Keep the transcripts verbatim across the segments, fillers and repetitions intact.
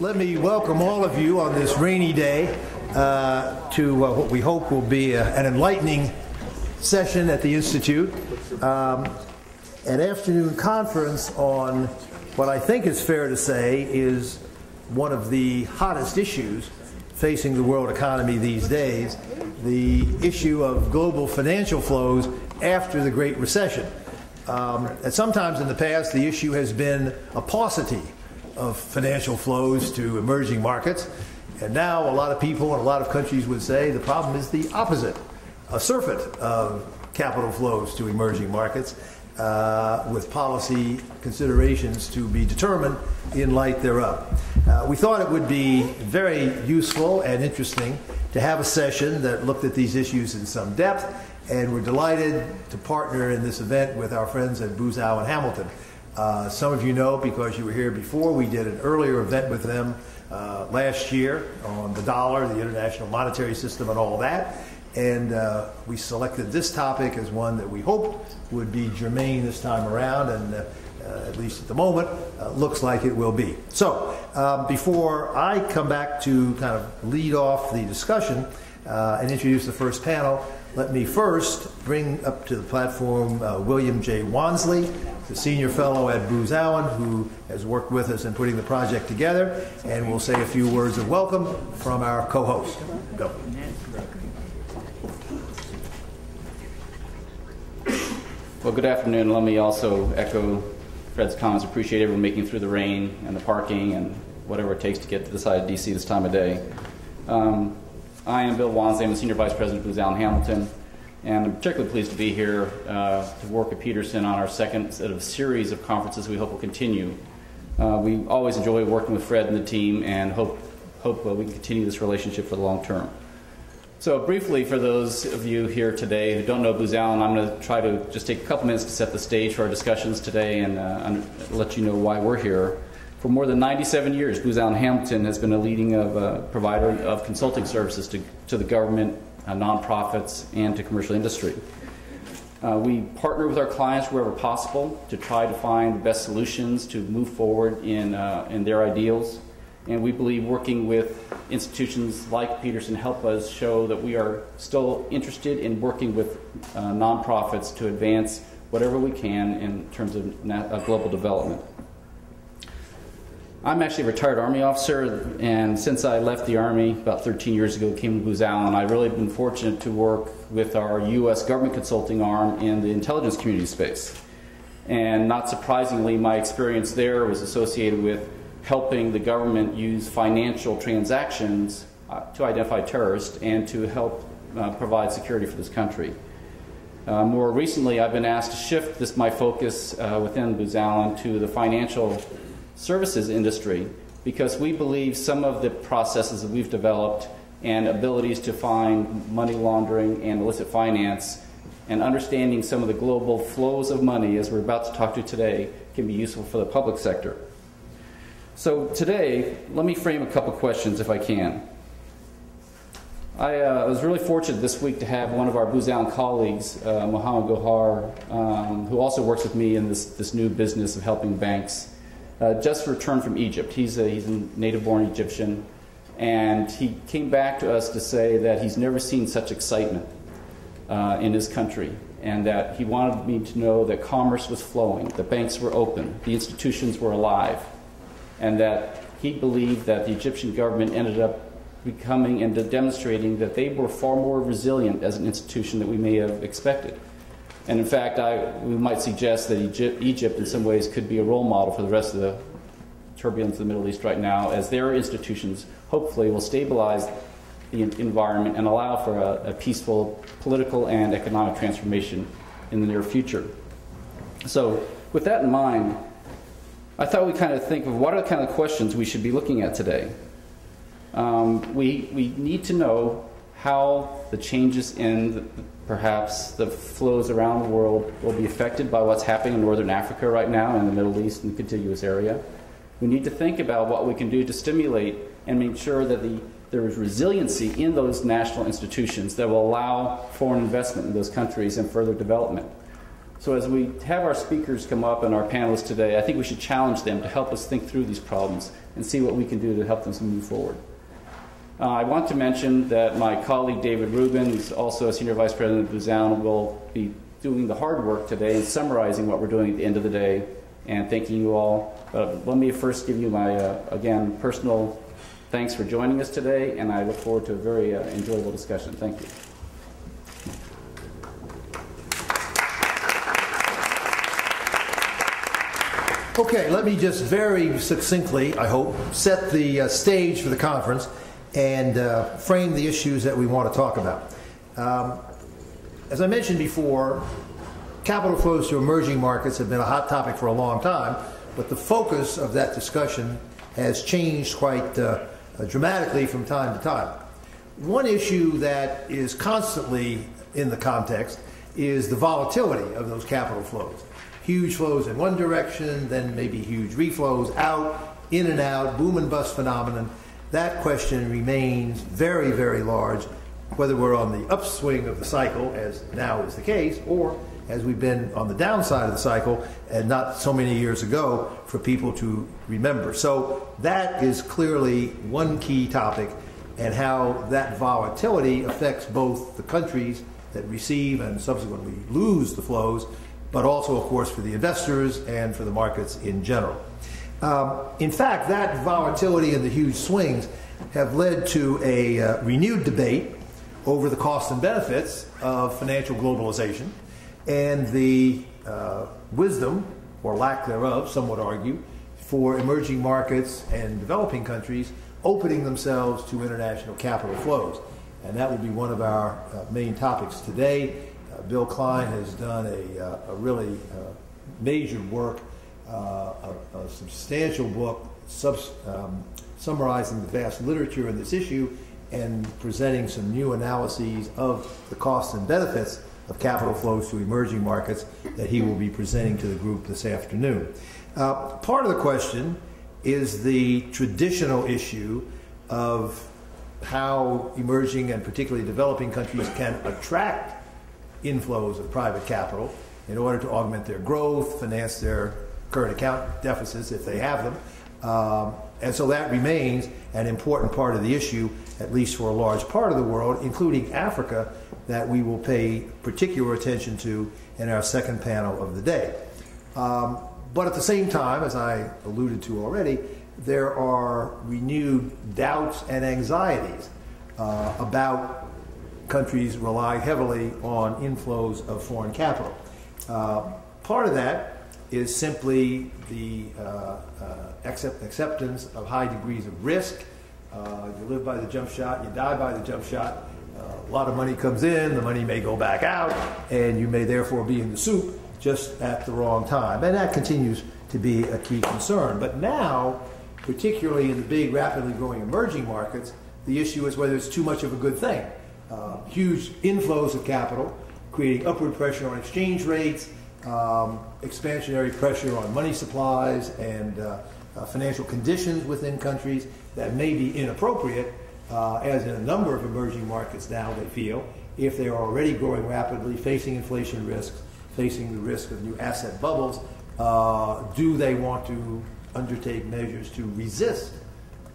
Let me welcome all of you on this rainy day uh, to uh, what we hope will be a, an enlightening session at the Institute, um, an afternoon conference on what I think is fair to say is one of the hottest issues facing the world economy these days, the issue of global financial flows after the Great Recession. Um, and sometimes in the past, the issue has been a paucity of financial flows to emerging markets. And now a lot of people and a lot of countries would say the problem is the opposite, a surfeit of capital flows to emerging markets uh, with policy considerations to be determined in light thereof. Uh, we thought it would be very useful and interesting to have a session that looked at these issues in some depth, and we're delighted to partner in this event with our friends at Booz Allen Hamilton. Uh, some of you know, because you were here before, we did an earlier event with them uh, last year on the dollar, the international monetary system, and all that. And uh, we selected this topic as one that we hoped would be germane this time around, and uh, uh, at least at the moment, uh, looks like it will be. So um, before I come back to kind of lead off the discussion uh, and introduce the first panel, let me first bring up to the platform uh, William J. Wansley, the senior fellow at Booz Allen, who has worked with us in putting the project together, and will say a few words of welcome from our co-host. Go. Well, good afternoon. Let me also echo Fred's comments. Appreciate everyone making it through the rain and the parking and whatever it takes to get to the side of D C this time of day. Um, I am Bill Wansley. I'm the Senior Vice President of Booz Allen Hamilton, and I'm particularly pleased to be here uh, to work with Peterson on our second set of series of conferences we hope will continue. Uh, we always enjoy working with Fred and the team, and hope, hope uh, we can continue this relationship for the long term. So briefly, for those of you here today who don't know Booz Allen, I'm going to try to just take a couple minutes to set the stage for our discussions today and uh, let you know why we're here. For more than ninety-seven years, Booz Allen Hamilton has been a leading of, uh, provider of consulting services to, to the government, uh, nonprofits, and to commercial industry. Uh, we partner with our clients wherever possible to try to find the best solutions to move forward in, uh, in their ideals. And we believe working with institutions like Peterson help us show that we are still interested in working with uh, nonprofits to advance whatever we can in terms of na uh, global development. I'm actually a retired Army officer, and since I left the Army about thirteen years ago, came to Booz Allen, I've really been fortunate to work with our U S government consulting arm in the intelligence community space. And not surprisingly, my experience there was associated with helping the government use financial transactions uh, to identify terrorists and to help uh, provide security for this country. Uh, more recently, I've been asked to shift this, my focus uh, within Booz Allen to the financial services industry, because we believe some of the processes that we've developed and abilities to find money laundering and illicit finance and understanding some of the global flows of money, as we're about to talk to today, can be useful for the public sector. So today, let me frame a couple questions if I can. I uh, was really fortunate this week to have one of our Booz Allen colleagues, uh, Mohammed Gohar, um, who also works with me in this, this new business of helping banks, uh, just returned from Egypt. He's a, he's a native-born Egyptian, and he came back to us to say that he's never seen such excitement uh, in his country, and that he wanted me to know that commerce was flowing, the banks were open, the institutions were alive, and that he believed that the Egyptian government ended up becoming and demonstrating that they were far more resilient as an institution than we may have expected. And in fact, I, we might suggest that Egypt, Egypt in some ways could be a role model for the rest of the turbulence of the Middle East right now, as their institutions hopefully will stabilize the environment and allow for a, a peaceful political and economic transformation in the near future. So with that in mind, I thought we'd kind of think of what are the kind of questions we should be looking at today. Um, we, we need to know how the changes in the, perhaps the flows around the world will be affected by what's happening in northern Africa right now, in the Middle East and the contiguous area. We need to think about what we can do to stimulate and make sure that the, there is resiliency in those national institutions that will allow foreign investment in those countries and further development. So as we have our speakers come up and our panelists today, I think we should challenge them to help us think through these problems and see what we can do to help them move forward. Uh, I want to mention that my colleague David Rubin, who's also a Senior Vice President of Booz Allen, will be doing the hard work today and summarizing what we're doing at the end of the day. And thanking you all. Uh, let me first give you my, uh, again, personal thanks for joining us today, and I look forward to a very uh, enjoyable discussion. Thank you. Okay, let me just very succinctly, I hope, set the uh, stage for the conference and uh, frame the issues that we want to talk about. Um, as I mentioned before, capital flows to emerging markets have been a hot topic for a long time, but the focus of that discussion has changed quite uh, dramatically from time to time. One issue that is constantly in the context is the volatility of those capital flows. Huge flows in one direction, then maybe huge reflows out, in and out, boom and bust phenomenon. That question remains very, very large, whether we're on the upswing of the cycle, as now is the case, or as we've been on the downside of the cycle and not so many years ago for people to remember. So that is clearly one key topic, and how that volatility affects both the countries that receive and subsequently lose the flows, but also, of course, for the investors and for the markets in general. Um, in fact, that volatility and the huge swings have led to a uh, renewed debate over the costs and benefits of financial globalization, and the uh, wisdom, or lack thereof, some would argue, for emerging markets and developing countries opening themselves to international capital flows. And that will be one of our uh, main topics today. Uh, Bill Cline has done a, uh, a really uh, major work, uh, a, a substantial book subs um, summarizing the vast literature on this issue and presenting some new analyses of the costs and benefits of capital flows to emerging markets that he will be presenting to the group this afternoon. Uh, part of the question is the traditional issue of how emerging and particularly developing countries can attract inflows of private capital in order to augment their growth, finance their current account deficits if they have them. Um, and so that remains an important part of the issue, at least for a large part of the world, including Africa, that we will pay particular attention to in our second panel of the day. Um, but at the same time, as I alluded to already, there are renewed doubts and anxieties uh, about countries relying heavily on inflows of foreign capital. Uh, part of that is simply the uh, uh, accept acceptance of high degrees of risk. Uh, you live by the jump shot, you die by the jump shot. Uh, a lot of money comes in, the money may go back out, and you may therefore be in the soup just at the wrong time. And that continues to be a key concern. But now, particularly in the big, rapidly growing emerging markets, the issue is whether it's too much of a good thing. Uh, huge inflows of capital, creating upward pressure on exchange rates, um, expansionary pressure on money supplies, and uh, uh, financial conditions within countries that may be inappropriate, Uh, as in a number of emerging markets now, they feel, if they are already growing rapidly, facing inflation risks, facing the risk of new asset bubbles, uh, do they want to undertake measures to resist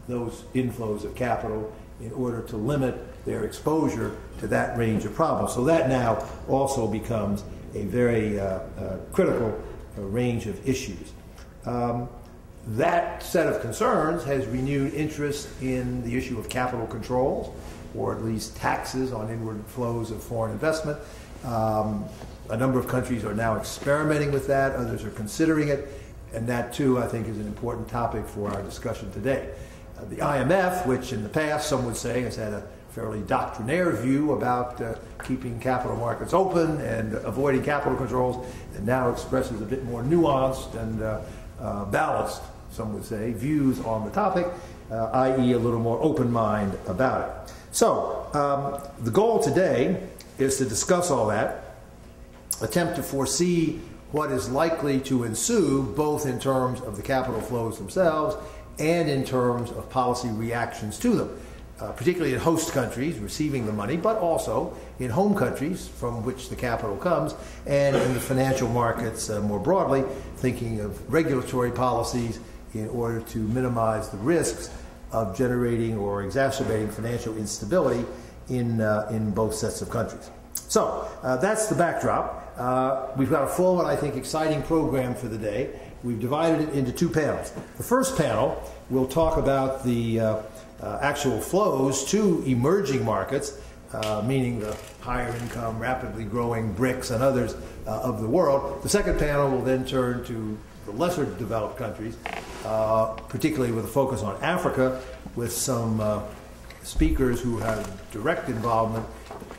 those inflows of capital in order to limit their exposure to that range of problems? So that now also becomes a very uh, uh, critical uh, range of issues. Um, That set of concerns has renewed interest in the issue of capital controls, or at least taxes on inward flows of foreign investment. Um, a number of countries are now experimenting with that, others are considering it, and that too I think is an important topic for our discussion today. Uh, the I M F, which in the past some would say has had a fairly doctrinaire view about uh, keeping capital markets open and avoiding capital controls, and now expresses a bit more nuanced and uh, Uh, balanced, some would say, views on the topic, uh, i e a little more open mind about it. So um, the goal today is to discuss all that, attempt to foresee what is likely to ensue both in terms of the capital flows themselves and in terms of policy reactions to them. uh, particularly in host countries receiving the money, but also in home countries from which the capital comes, and in the financial markets uh, more broadly, thinking of regulatory policies in order to minimize the risks of generating or exacerbating financial instability in, uh, in both sets of countries. So uh, that's the backdrop. Uh, we've got a full and, I think, exciting program for the day. We've divided it into two panels. The first panel will talk about the uh, uh, actual flows to emerging markets, uh, meaning the higher income, rapidly growing BRICS and others uh, of the world. The second panel will then turn to the lesser developed countries, uh, particularly with a focus on Africa, with some uh, speakers who have direct involvement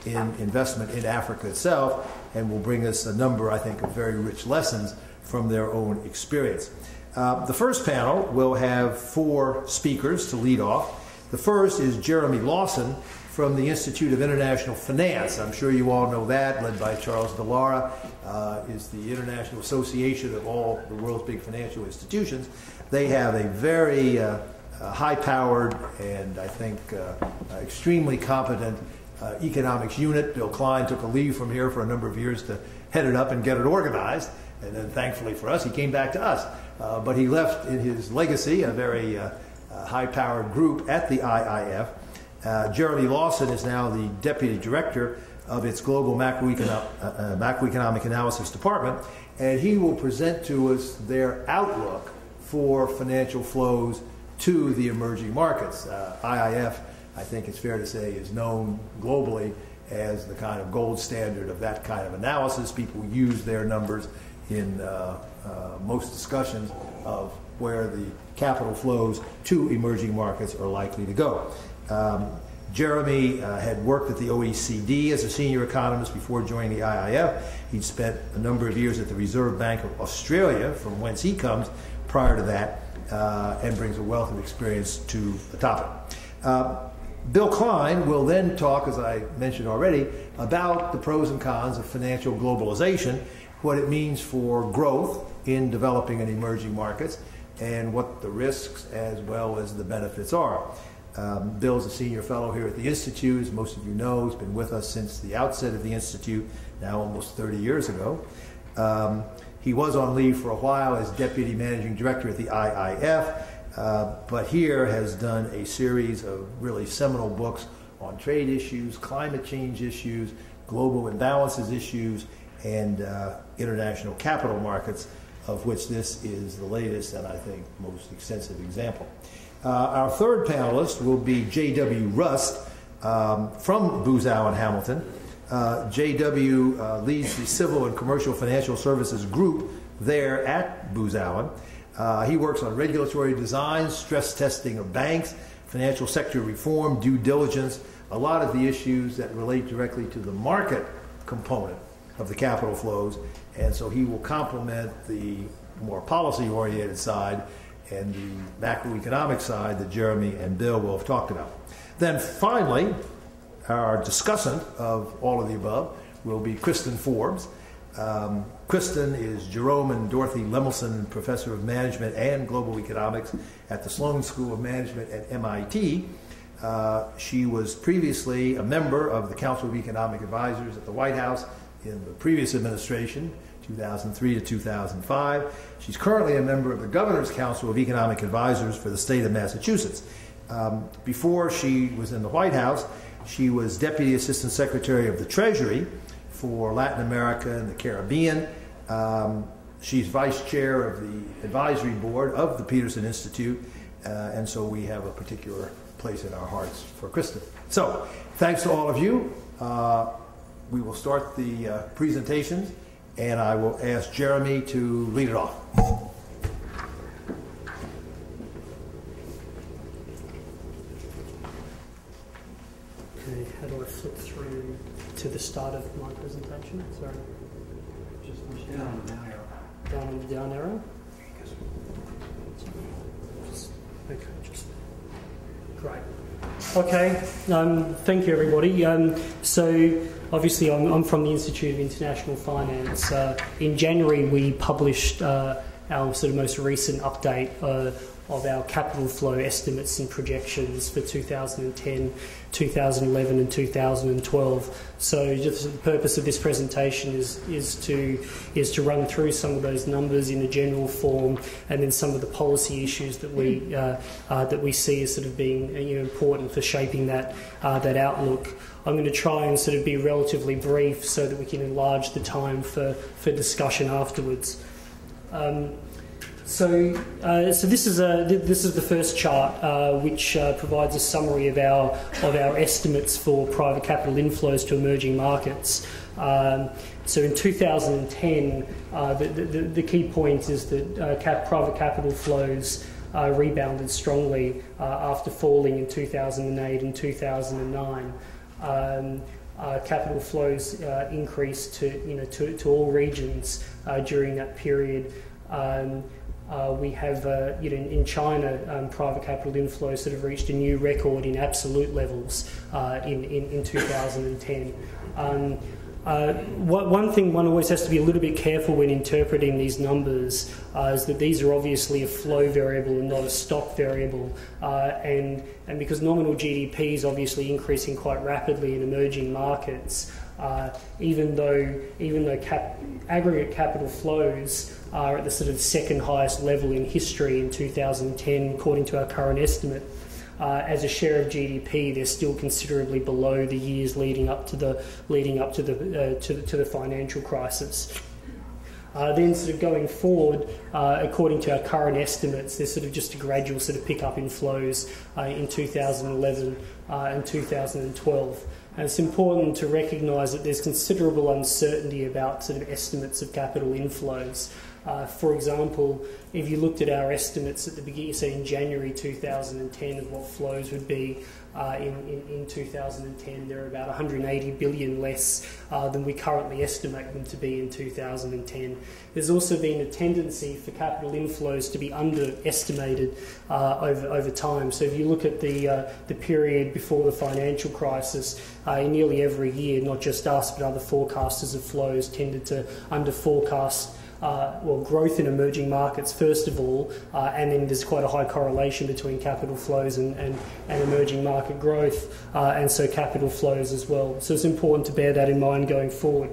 in investment in Africa itself, and will bring us a number, I think, of very rich lessons from their own experience. Uh, the first panel will have four speakers to lead off. The first is Jeremy Lawson from the Institute of International Finance. I'm sure you all know that, led by Charles Dallara, uh, is the international association of all the world's big financial institutions. They have a very uh, uh, high-powered and, I think, uh, extremely competent uh, economics unit. Bill Cline took a leave from here for a number of years to head it up and get it organized. And then, thankfully for us, he came back to us. Uh, but he left in his legacy a very uh, uh, high-powered group at the I I F. Uh, Jeremy Lawson is now the Deputy Director of its Global Macroeconomic, uh, uh, Macroeconomic Analysis Department, and he will present to us their outlook for financial flows to the emerging markets. Uh, I I F, I think it's fair to say, is known globally as the kind of gold standard of that kind of analysis. People use their numbers in uh, uh, most discussions of where the capital flows to emerging markets are likely to go. Um, Jeremy uh, had worked at the O E C D as a senior economist before joining the I I F. He'd spent a number of years at the Reserve Bank of Australia, from whence he comes, prior to that, uh, and brings a wealth of experience to the topic. Uh, Bill Cline will then talk, as I mentioned already, about the pros and cons of financial globalization, what it means for growth in developing and emerging markets, and what the risks as well as the benefits are. Um, Bill's a senior fellow here at the Institute, as most of you know. He's been with us since the outset of the Institute, now almost thirty years ago. Um, he was on leave for a while as Deputy Managing Director at the I I F, uh, but here has done a series of really seminal books on trade issues, climate change issues, global imbalances issues, and uh, international capital markets, of which this is the latest and, I think, most extensive example. Uh, our third panelist will be J W Rust um, from Booz Allen Hamilton. Uh, J W Uh, leads the Civil and Commercial Financial Services Group there at Booz Allen. Uh, he works on regulatory design, stress testing of banks, financial sector reform, due diligence, a lot of the issues that relate directly to the market component of the capital flows, and so he will complement the more policy-oriented side and the macroeconomic side that Jeremy and Bill will have talked about. Then finally, our discussant of all of the above will be Kristin Forbes. Um, Kristin is Jerome and Dorothy Lemelson Professor of Management and Global Economics at the Sloan School of Management at M I T. Uh, she was previously a member of the Council of Economic Advisors at the White House in the previous administration, two thousand three to two thousand five. She's currently a member of the Governor's Council of Economic Advisors for the state of Massachusetts. Um, before she was in the White House, she was Deputy Assistant Secretary of the Treasury for Latin America and the Caribbean. Um, she's Vice Chair of the Advisory Board of the Peterson Institute, uh, and so we have a particular place in our hearts for Kristin. So, thanks to all of you. Uh, We will start the uh, presentations, and I will ask Jeremy to lead it off. Okay, how do I flip through to the start of my presentation? Sorry. Just down, down arrow. Down on the down arrow? Just, okay, just great. Okay, um, thank you, everybody. Um, so. Obviously, I'm, I'm from the Institute of International Finance. Uh, in January, we published uh, our sort of most recent update uh, of our capital flow estimates and projections for two thousand ten, two thousand eleven and two thousand twelve. So just the purpose of this presentation is, is, to, is to run through some of those numbers in a general form, and then some of the policy issues that we, uh, uh, that we see as sort of being, you know, important for shaping that, uh, that outlook. I'm going to try and sort of be relatively brief so that we can enlarge the time for, for discussion afterwards. Um, So, uh, so this is a this is the first chart, uh, which uh, provides a summary of our of our estimates for private capital inflows to emerging markets. Um, so, in two thousand ten, uh, the, the the key point is that uh, cap, private capital flows uh, rebounded strongly uh, after falling in two thousand eight and two thousand nine. Um, Uh, capital flows uh, increased to you know to, to all regions uh, during that period. Um, uh, we have uh, you know in China, um, private capital inflows sort of reached a new record in absolute levels uh, in, in in two thousand ten. Um, Uh, one thing one always has to be a little bit careful when interpreting these numbers uh, is that these are obviously a flow variable and not a stock variable, uh, and, and because nominal G D P is obviously increasing quite rapidly in emerging markets, uh, even though, even though cap, aggregate capital flows are at the sort of second highest level in history in two thousand ten according to our current estimate, Uh, as a share of G D P, they're still considerably below the years leading up to the leading up to the uh, to the, to the financial crisis. Uh, then, sort of going forward, uh, according to our current estimates, there's sort of just a gradual sort of pick up in flows uh, in two thousand eleven uh, and two thousand twelve. And it's important to recognise that there's considerable uncertainty about sort of estimates of capital inflows. Uh, for example, if you looked at our estimates at the beginning, say in January two thousand ten, of what flows would be uh, in, in, in two thousand ten, they're about one hundred eighty billion less uh, than we currently estimate them to be in two thousand ten. There's also been a tendency for capital inflows to be underestimated uh, over, over time. So if you look at the, uh, the period before the financial crisis, uh, in nearly every year, not just us but other forecasters of flows tended to under-forecast Uh, well, growth in emerging markets, first of all, uh, and then there's quite a high correlation between capital flows and, and, and emerging market growth, uh, and so capital flows as well. So it's important to bear that in mind going forward.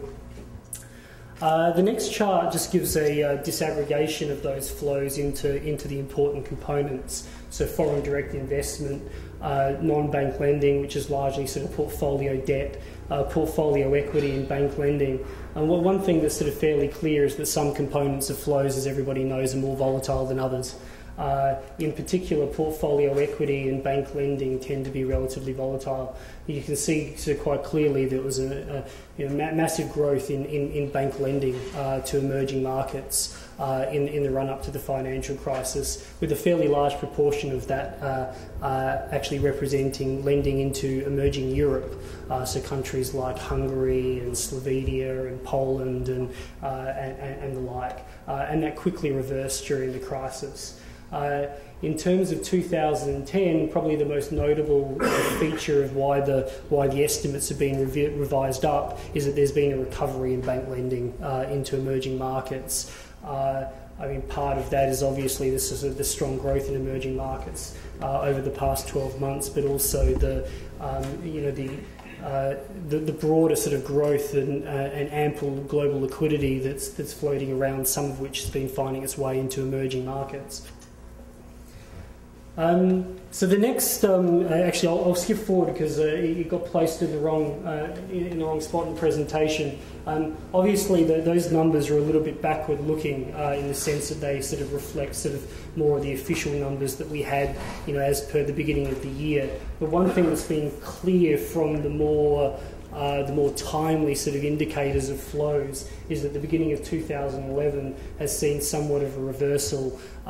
Uh, the next chart just gives a uh, disaggregation of those flows into, into the important components. So foreign direct investment, uh, non-bank lending, which is largely sort of portfolio debt, Uh, portfolio equity and bank lending. And well, one thing that's sort of fairly clear is that some components of flows, as everybody knows, are more volatile than others. Uh, in particular, portfolio equity and bank lending tend to be relatively volatile. You can see sort of quite clearly there was a, a you know, ma massive growth in, in, in bank lending uh, to emerging markets uh, in, in the run-up to the financial crisis, with a fairly large proportion of that uh, uh, actually representing lending into emerging Europe. Uh, so countries like Hungary and Slovenia and Poland and, uh, and, and the like. Uh, and that quickly reversed during the crisis. Uh, in terms of two thousand ten, probably the most notable feature of why the, why the estimates have been revi revised up is that there's been a recovery in bank lending uh, into emerging markets. Uh, I mean, part of that is obviously the, sort of the strong growth in emerging markets uh, over the past twelve months, but also the, um, you know, the Uh, the, the broader sort of growth and, uh, and ample global liquidity that's, that's floating around, some of which has been finding its way into emerging markets. Um, so the next, um, actually I'll, I'll skip forward because uh, it got placed in the wrong, uh, in the wrong spot in the presentation. Um, obviously the, those numbers are a little bit backward looking uh, in the sense that they sort of reflect sort of more of the official numbers that we had, you know, as per the beginning of the year. But one thing that's been clear from the more Uh, the more timely sort of indicators of flows is that the beginning of two thousand eleven has seen somewhat of a reversal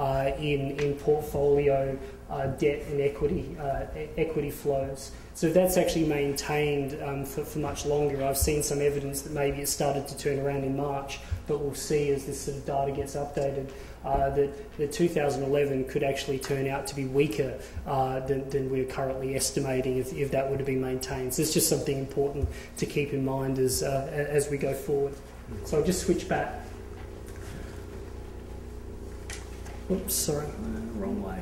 uh, in, in portfolio uh, debt and equity, uh, e equity flows. So that's actually maintained um, for, for much longer. I've seen some evidence that maybe it started to turn around in March, but we'll see as this sort of data gets updated uh, that, that two thousand eleven could actually turn out to be weaker uh, than, than we're currently estimating if, if that were to be maintained. So it's just something important to keep in mind as, uh, as we go forward. So I'll just switch back. Oops, sorry, wrong way.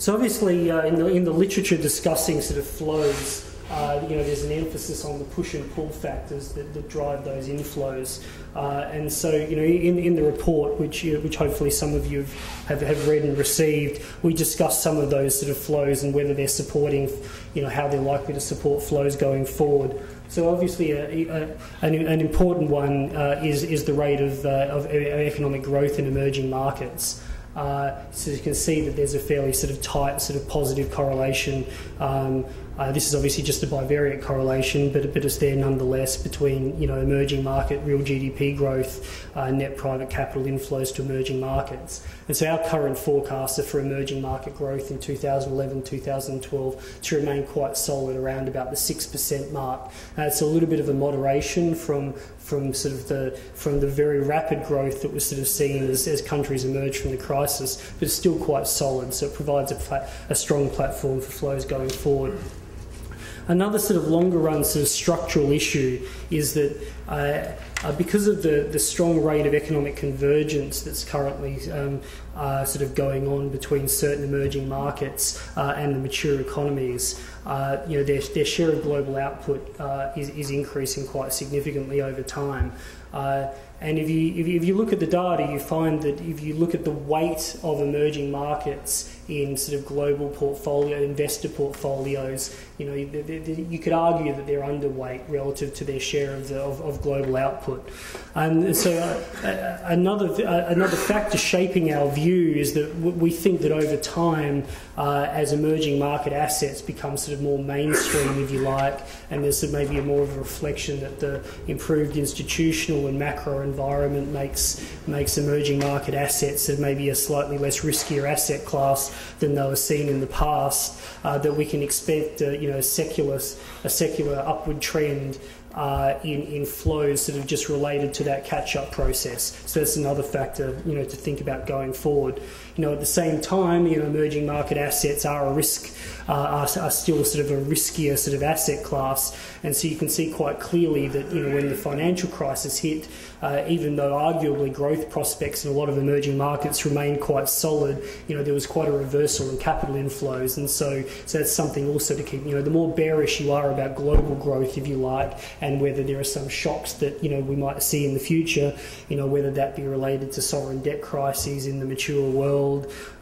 So obviously, uh, in the in the literature discussing sort of flows, uh, you know, there's an emphasis on the push and pull factors that, that drive those inflows. Uh, and so, you know, in in the report, which you know, which hopefully some of you have have read and received, we discuss some of those sort of flows and whether they're supporting, you know, how they're likely to support flows going forward. So obviously, a, a, an, an important one uh, is is the rate of uh, of economic growth in emerging markets. Uh, so you can see that there's a fairly sort of tight sort of positive correlation. Um, uh, this is obviously just a bivariate correlation, but, but it's there nonetheless between, you know, emerging market real G D P growth, uh, net private capital inflows to emerging markets. And so our current forecasts are for emerging market growth in two thousand eleven, two thousand twelve to remain quite solid around about the six percent mark. Uh, it's a little bit of a moderation from from sort of the from the very rapid growth that was sort of seen as, as countries emerged from the crisis, but it's still quite solid. So it provides a, a strong platform for flows going forward. Another sort of longer run sort of structural issue is that uh, uh, because of the, the strong rate of economic convergence that's currently um, uh, sort of going on between certain emerging markets uh, and the mature economies, uh, you know, their, their share of global output uh, is, is increasing quite significantly over time. Uh, and if you, if you, if you look at the data, you find that if you look at the weight of emerging markets in sort of global portfolio, investor portfolios, you know, they, they, they, you could argue that they're underweight relative to their share of, the, of, of global output. And so uh, uh, another, uh, another factor shaping our view is that w we think that over time, uh, as emerging market assets become sort of more mainstream, if you like, and there's sort of maybe a more of a reflection that the improved institutional and macro environment makes, makes emerging market assets that maybe a slightly less riskier asset class than they were seen in the past, uh, that we can expect a, you know, secular, a secular upward trend uh, in, in flows sort of just related to that catch-up process. So that's another factor, you know, to think about going forward. You know, at the same time, you know, emerging market assets are a risk, uh, are, are still sort of a riskier sort of asset class, and so you can see quite clearly that, you know, when the financial crisis hit, uh, even though arguably growth prospects in a lot of emerging markets remained quite solid, you know, there was quite a reversal in capital inflows, and so so that's something also to keep. You know, the more bearish you are about global growth, if you like, and whether there are some shocks that, you know, we might see in the future, you know, whether that be related to sovereign debt crises in the mature world.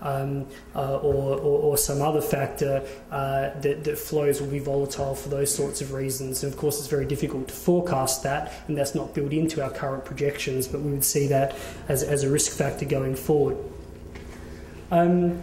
Um, uh, or, or, or some other factor, uh, that, that flows will be volatile for those sorts of reasons. And of course, it's very difficult to forecast that, and that's not built into our current projections, but we would see that as, as a risk factor going forward. Um,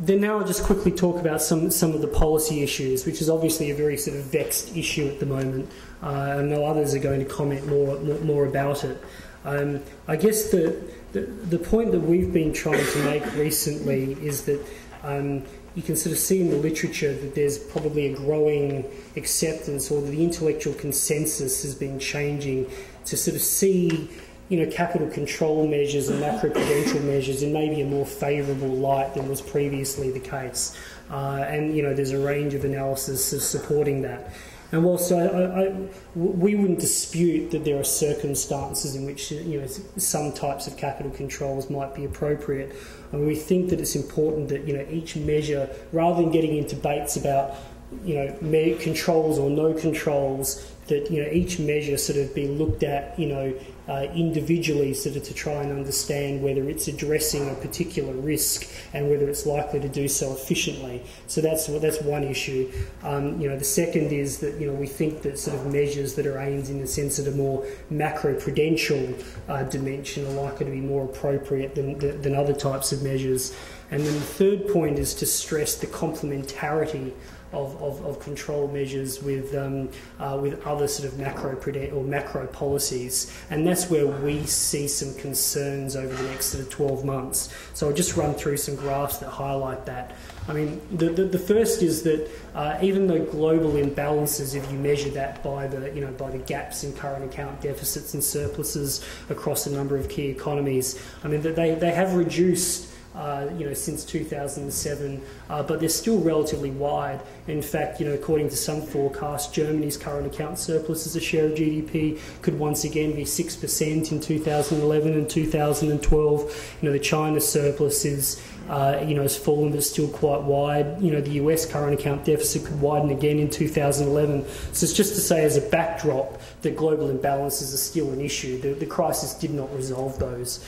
Then now I'll just quickly talk about some, some of the policy issues, which is obviously a very sort of vexed issue at the moment. Uh, I know others are going to comment more, more about it. Um, I guess the, the, the point that we've been trying to make recently is that um, you can sort of see in the literature that there's probably a growing acceptance, or the intellectual consensus has been changing to sort of see, you know, capital control measures and macroprudential measures in maybe a more favourable light than was previously the case, uh, and you know, there's a range of analysis supporting that. And whilst I, I, I, we wouldn't dispute that there are circumstances in which, you know, some types of capital controls might be appropriate, and we think that it's important that, you know, each measure, rather than getting into debates about, you know, controls or no controls, that, you know, each measure sort of be looked at, you know, uh, individually, sort of to try and understand whether it's addressing a particular risk and whether it's likely to do so efficiently. So that's that's one issue. Um, you know, the second is that, you know, we think that sort of measures that are aimed in the sense of a more macroprudential uh, dimension are likely to be more appropriate than than other types of measures. And then the third point is to stress the complementarity Of, of, of control measures with um, uh, with other sort of macro or macro policies, and that's where we see some concerns over the next sort of twelve months. So I'll just run through some graphs that highlight that. I mean, the the, the first is that uh, even though global imbalances, if you measure that by the you know by the gaps in current account deficits and surpluses across a number of key economies, I mean that they they have reduced uh, you know, since two thousand seven, uh, but they're still relatively wide. In fact, you know, according to some forecasts, Germany's current account surplus as a share of G D P could once again be six percent in two thousand eleven and two thousand twelve. You know, the China surplus is, uh, you know, has fallen but still quite wide. You know, the U S current account deficit could widen again in two thousand eleven. So it's just to say, as a backdrop, that global imbalances are still an issue. The, the crisis did not resolve those.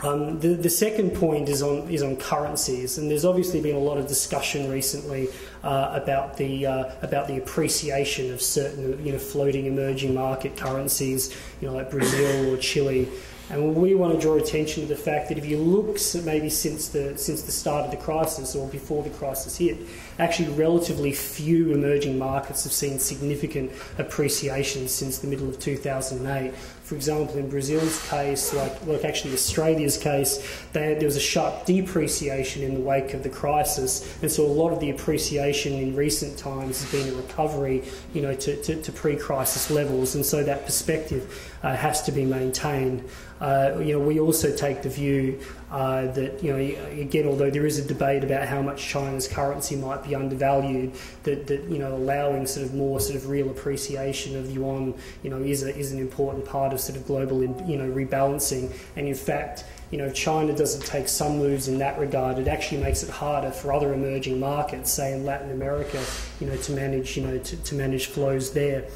Um, the, the second point is on is on currencies, and there's obviously been a lot of discussion recently uh, about the uh, about the appreciation of certain, you know, floating emerging market currencies, you know, like Brazil or Chile. And we want to draw attention to the fact that if you look maybe since the since the start of the crisis or before the crisis hit, actually relatively few emerging markets have seen significant appreciation since the middle of two thousand eight. For example, in Brazil's case, like, like actually Australia's case, they had, there was a sharp depreciation in the wake of the crisis, and so a lot of the appreciation in recent times has been a recovery, you know, to, to, to pre-crisis levels, and so that perspective uh, has to be maintained. Uh, you know, we also take the view uh, that, you know, again, although there is a debate about how much China's currency might be undervalued, that, that you know, allowing sort of more sort of real appreciation of yuan, you know, is a, is an important part of sort of global, you know, rebalancing. And in fact, you know, if China doesn't take some moves in that regard, it actually makes it harder for other emerging markets, say in Latin America, you know, to manage, you know, to, to manage flows there.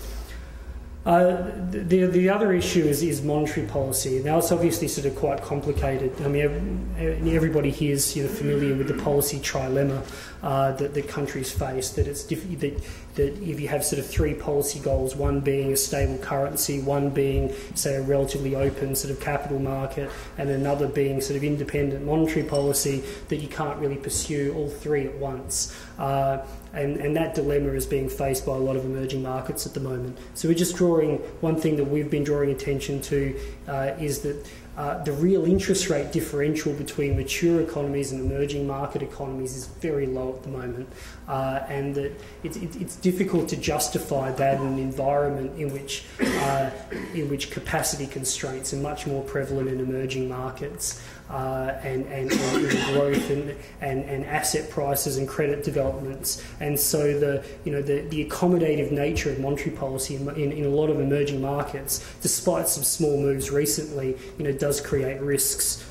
Uh, the, the other issue is, is monetary policy. Now, it's obviously sort of quite complicated. I mean, everybody here is, you know, familiar with the policy trilemma uh, that, that countries face, that it's diff that, that if you have sort of three policy goals, one being a stable currency, one being, say, a relatively open sort of capital market, and another being sort of independent monetary policy, that you can't really pursue all three at once. Uh, And, and that dilemma is being faced by a lot of emerging markets at the moment. So we're just drawing, one thing that we've been drawing attention to uh, is that uh, the real interest rate differential between mature economies and emerging market economies is very low at the moment. Uh, and that it, it, it's difficult to justify that in an environment in which, uh, in which capacity constraints are much more prevalent in emerging markets. Uh, and, and, and growth and, and, and asset prices and credit developments. And so the, you know, the, the accommodative nature of monetary policy in, in, in a lot of emerging markets, despite some small moves recently, you know, does create risks.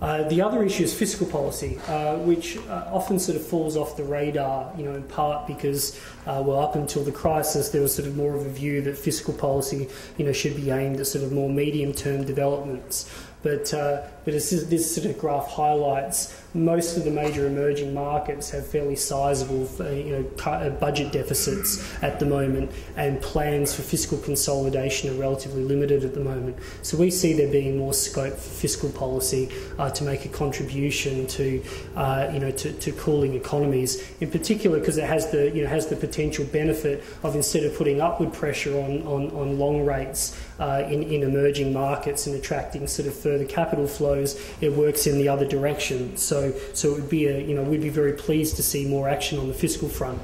Uh, the other issue is fiscal policy, uh, which uh, often sort of falls off the radar, you know, in part because, uh, well, up until the crisis, there was sort of more of a view that fiscal policy, you know, should be aimed at sort of more medium-term developments. But, uh, but as this sort of graph highlights, most of the major emerging markets have fairly sizable, you know, budget deficits at the moment, and plans for fiscal consolidation are relatively limited at the moment. So we see there being more scope for fiscal policy uh, to make a contribution to, uh, you know, to, to cooling economies, in particular because it has the, you know, has the potential benefit of, instead of putting upward pressure on, on, on long rates, Uh, in, in emerging markets and attracting sort of further capital flows, it works in the other direction. So, so it would be a, you know, we'd be very pleased to see more action on the fiscal front.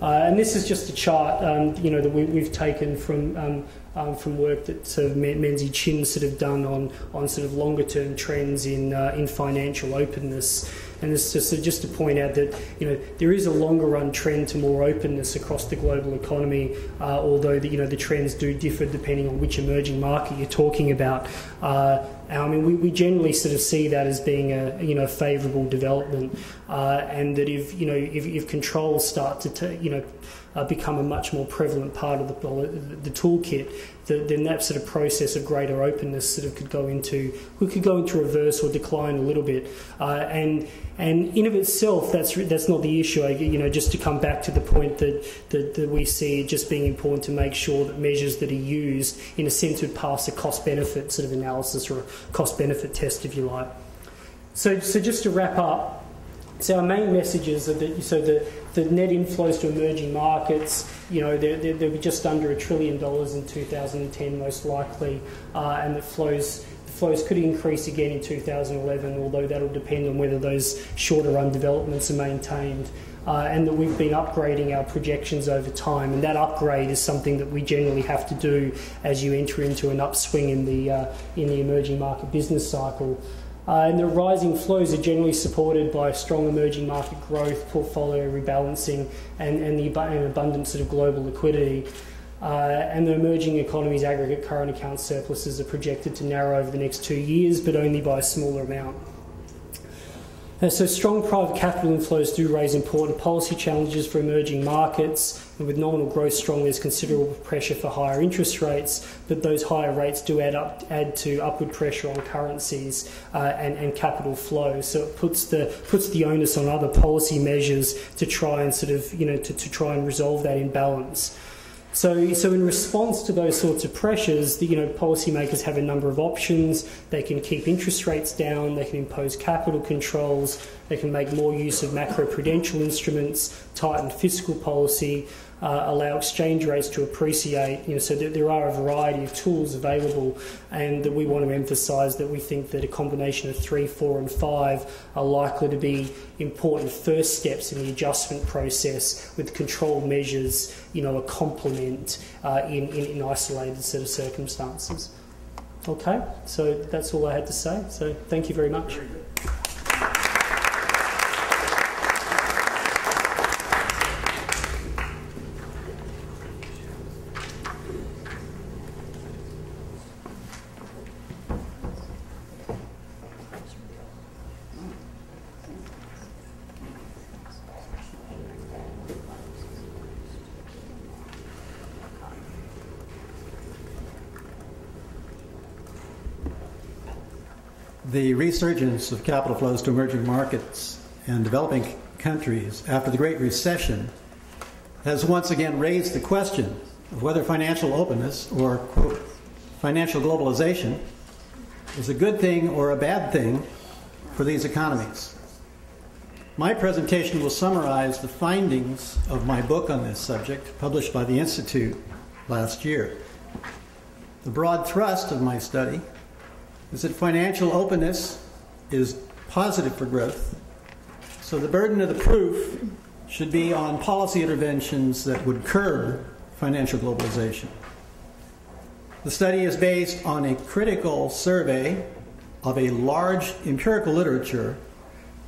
Uh, and this is just a chart, um, you know, that we, we've taken from um, um, from work that sort of Menzie Chinn sort of done on on sort of longer term trends in uh, in financial openness. And this just, just to point out that, you know, there is a longer run trend to more openness across the global economy, uh, although the, you know, the trends do differ depending on which emerging market you're talking about. Uh, I mean, we, we generally sort of see that as being a, you know, favourable development, uh, and that if, you know, if, if controls start to, t you know, uh, become a much more prevalent part of the, the toolkit, the, then that sort of process of greater openness sort of could go into, we could go into reverse or decline a little bit, uh, and and in of itself, that's that's not the issue. I, you know, just to come back to the point that, that that we see just being important to make sure that measures that are used, in a sense, would pass a cost-benefit sort of analysis or a cost-benefit test, if you like. So, so just to wrap up. So our main messages are that, so the, the net inflows to emerging markets, you know, they're, they're, they'll be just under a trillion dollars in two thousand ten most likely, uh, and the flows, the flows could increase again in two thousand eleven, although that'll depend on whether those shorter run developments are maintained. Uh, and that we've been upgrading our projections over time, and that upgrade is something that we generally have to do as you enter into an upswing in the, uh, in the emerging market business cycle. Uh, and the rising flows are generally supported by strong emerging market growth, portfolio rebalancing, and, and the and abundant sort of global liquidity. Uh, and the emerging economies' aggregate current account surpluses are projected to narrow over the next two years, but only by a smaller amount. And so strong private capital inflows do raise important policy challenges for emerging markets, and with nominal growth strong, there's considerable pressure for higher interest rates, but those higher rates do add up, add to upward pressure on currencies uh, and, and capital flows. So it puts the puts the onus on other policy measures to try and sort of you know to, to try and resolve that imbalance. So, so in response to those sorts of pressures, the, you know, policymakers have a number of options. They can keep interest rates down, they can impose capital controls, they can make more use of macroprudential instruments, tighten fiscal policy, uh, allow exchange rates to appreciate. You know, so that there are a variety of tools available, and that we want to emphasise that we think that a combination of three, four and five are likely to be important first steps in the adjustment process, with control measures, you know, a complement uh, in, in, in isolated set of circumstances. Okay, so that's all I had to say. So thank you very much. The resurgence of capital flows to emerging markets and developing countries after the Great Recession has once again raised the question of whether financial openness, or, quote, financial globalization, is a good thing or a bad thing for these economies. My presentation will summarize the findings of my book on this subject, published by the Institute last year. The broad thrust of my study is that financial openness is positive for growth, so the burden of the proof should be on policy interventions that would curb financial globalization. The study is based on a critical survey of a large empirical literature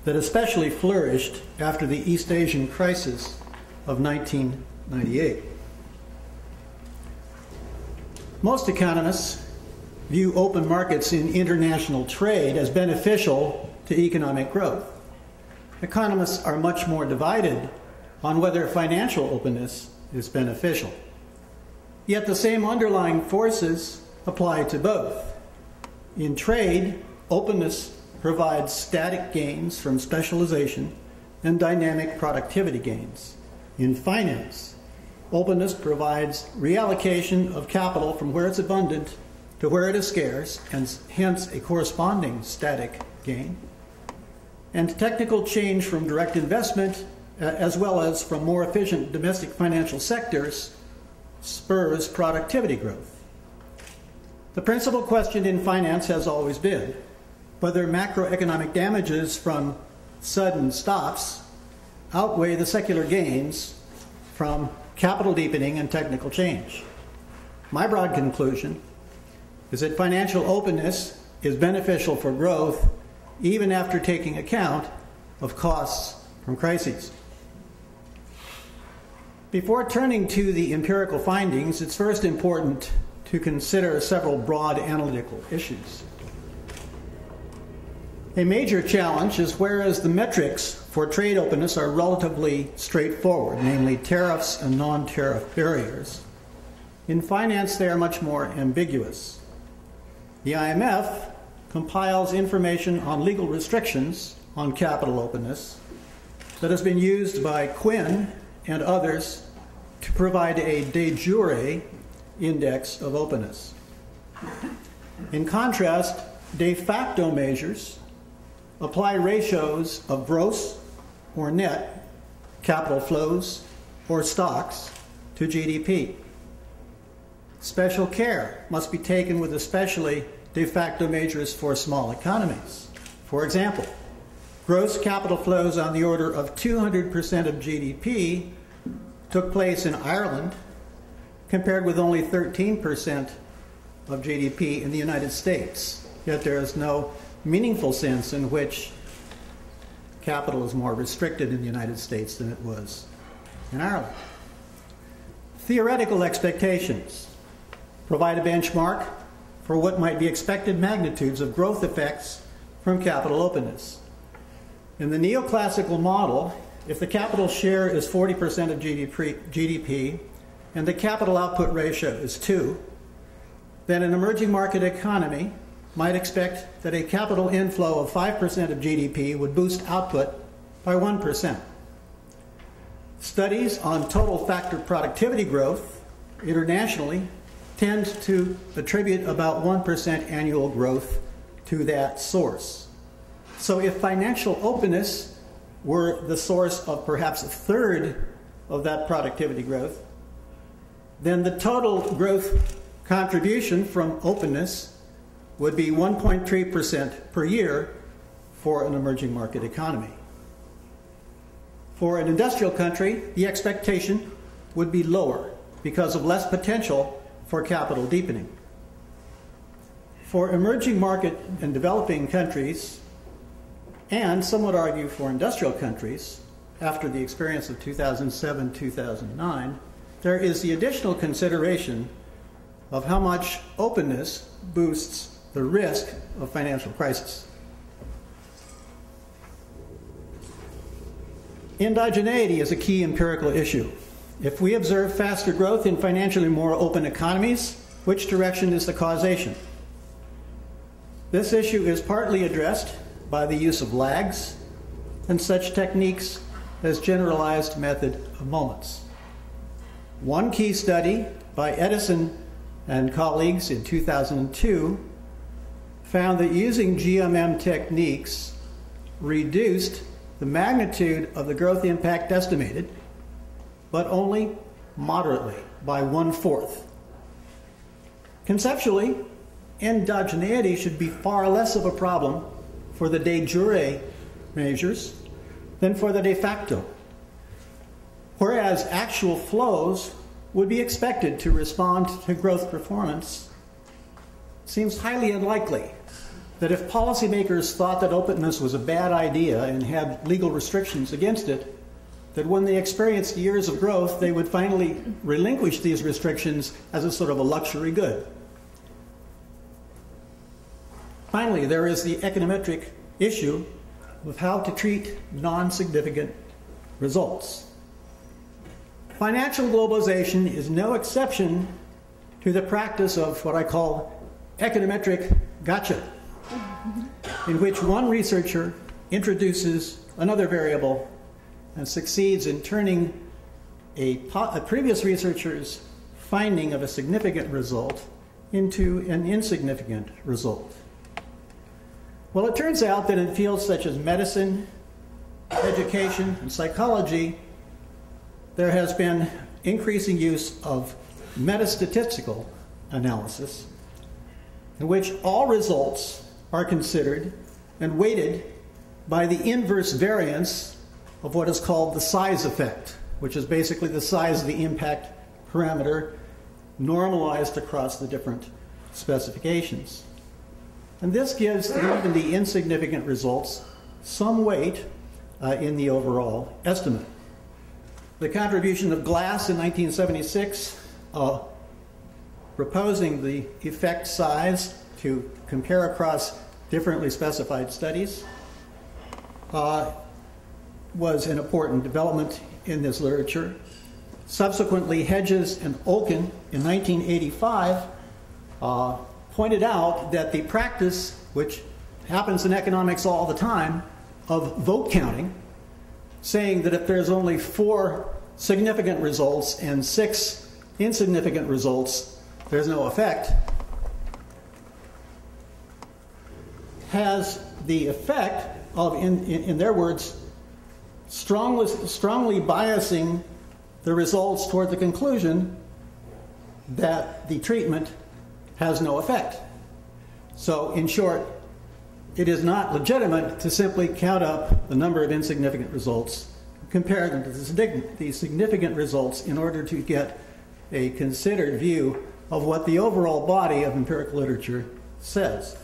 that especially flourished after the East Asian crisis of nineteen ninety-eight. Most economists view open markets in international trade as beneficial to economic growth. Economists are much more divided on whether financial openness is beneficial. Yet the same underlying forces apply to both. In trade, openness provides static gains from specialization and dynamic productivity gains. In finance, openness provides reallocation of capital from where it's abundant to where it is scarce, and hence a corresponding static gain, and technical change from direct investment, uh, as well as from more efficient domestic financial sectors, spurs productivity growth. The principal question in finance has always been whether macroeconomic damages from sudden stops outweigh the secular gains from capital deepening and technical change. My broad conclusion is that financial openness is beneficial for growth even after taking account of costs from crises. Before turning to the empirical findings, it's first important to consider several broad analytical issues. A major challenge is whereas the metrics for trade openness are relatively straightforward, namely tariffs and non-tariff barriers, in finance they are much more ambiguous. The I M F compiles information on legal restrictions on capital openness that has been used by Quinn and others to provide a de jure index of openness. In contrast, de facto measures apply ratios of gross or net capital flows or stocks to G D P. Special care must be taken with especially de facto measures for small economies. For example, gross capital flows on the order of two hundred percent of G D P took place in Ireland, compared with only thirteen percent of G D P in the United States. Yet there is no meaningful sense in which capital is more restricted in the United States than it was in Ireland. Theoretical expectations provide a benchmark for what might be expected magnitudes of growth effects from capital openness. In the neoclassical model, if the capital share is forty percent of G D P and the capital output ratio is two, then an emerging market economy might expect that a capital inflow of five percent of G D P would boost output by one percent. Studies on total factor productivity growth internationally tend to attribute about one percent annual growth to that source. So if financial openness were the source of perhaps a third of that productivity growth, then the total growth contribution from openness would be one point three percent per year for an emerging market economy. For an industrial country, the expectation would be lower because of less potential for capital deepening. For emerging market and developing countries, and some would argue for industrial countries, after the experience of two thousand seven, two thousand nine, there is the additional consideration of how much openness boosts the risk of financial crisis. Endogeneity is a key empirical issue. If we observe faster growth in financially more open economies, which direction is the causation? This issue is partly addressed by the use of lags and such techniques as generalized method of moments. One key study by Edison and colleagues in two thousand two found that using G M M techniques reduced the magnitude of the growth impact estimated, but only moderately by one-fourth. Conceptually, endogeneity should be far less of a problem for the de jure measures than for the de facto, whereas actual flows would be expected to respond to growth performance. It seems highly unlikely that if policymakers thought that openness was a bad idea and had legal restrictions against it, that when they experienced years of growth, they would finally relinquish these restrictions as a sort of a luxury good. Finally, there is the econometric issue of how to treat non-significant results. Financial globalization is no exception to the practice of what I call econometric gotcha, in which one researcher introduces another variable and succeeds in turning a, a previous researcher's finding of a significant result into an insignificant result. Well, it turns out that in fields such as medicine, education, and psychology, there has been increasing use of metastatistical analysis, in which all results are considered and weighted by the inverse variance of what is called the size effect, which is basically the size of the impact parameter normalized across the different specifications. And this gives even the insignificant results some weight uh, in the overall estimate. The contribution of Glass in nineteen seventy-six, uh, proposing the effect size to compare across differently specified studies, uh, was an important development in this literature. Subsequently, Hedges and Olkin in nineteen eighty-five uh, pointed out that the practice, which happens in economics all the time, of vote counting, saying that if there's only four significant results and six insignificant results, there's no effect, has the effect of, in, in, in their words, strongly, strongly biasing the results toward the conclusion that the treatment has no effect. So, in short, it is not legitimate to simply count up the number of insignificant results, compare them to the significant results in order to get a considered view of what the overall body of empirical literature says.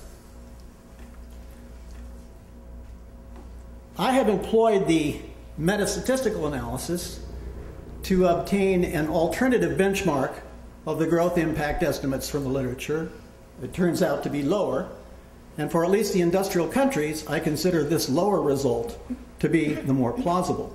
I have employed the metastatistical analysis to obtain an alternative benchmark of the growth impact estimates from the literature. It turns out to be lower, and for at least the industrial countries, I consider this lower result to be the more plausible.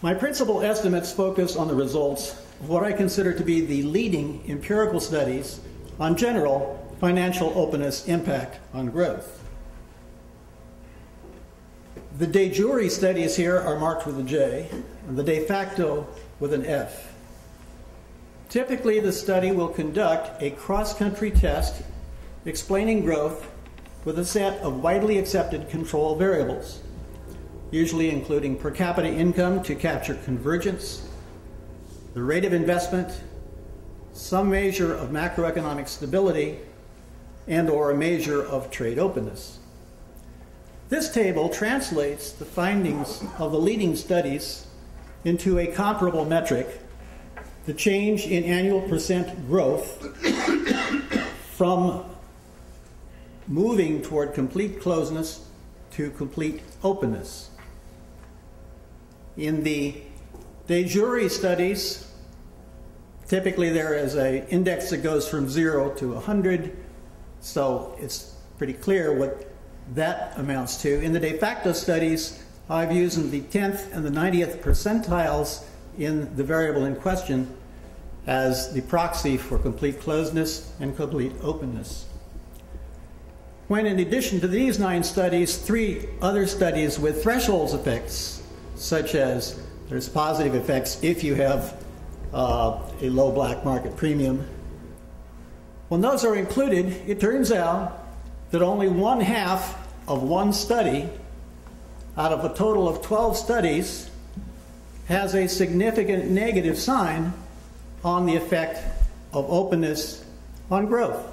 My principal estimates focus on the results of what I consider to be the leading empirical studies on general financial openness impact on growth. The de jure studies here are marked with a J, and the de facto with an F. Typically, the study will conduct a cross-country test explaining growth with a set of widely accepted control variables, usually including per capita income to capture convergence, the rate of investment, some measure of macroeconomic stability, and or a measure of trade openness. This table translates the findings of the leading studies into a comparable metric, the change in annual percent growth from moving toward complete closeness to complete openness. In the de jure studies, typically there is an index that goes from zero to one hundred, so it's pretty clear what that amounts to. In the de facto studies, I've used the tenth and the ninetieth percentiles in the variable in question as the proxy for complete closeness and complete openness. When in addition to these nine studies, three other studies with thresholds effects, such as there's positive effects if you have uh, a low black market premium. When those are included, it turns out that only one half of one study out of a total of twelve studies has a significant negative sign on the effect of openness on growth.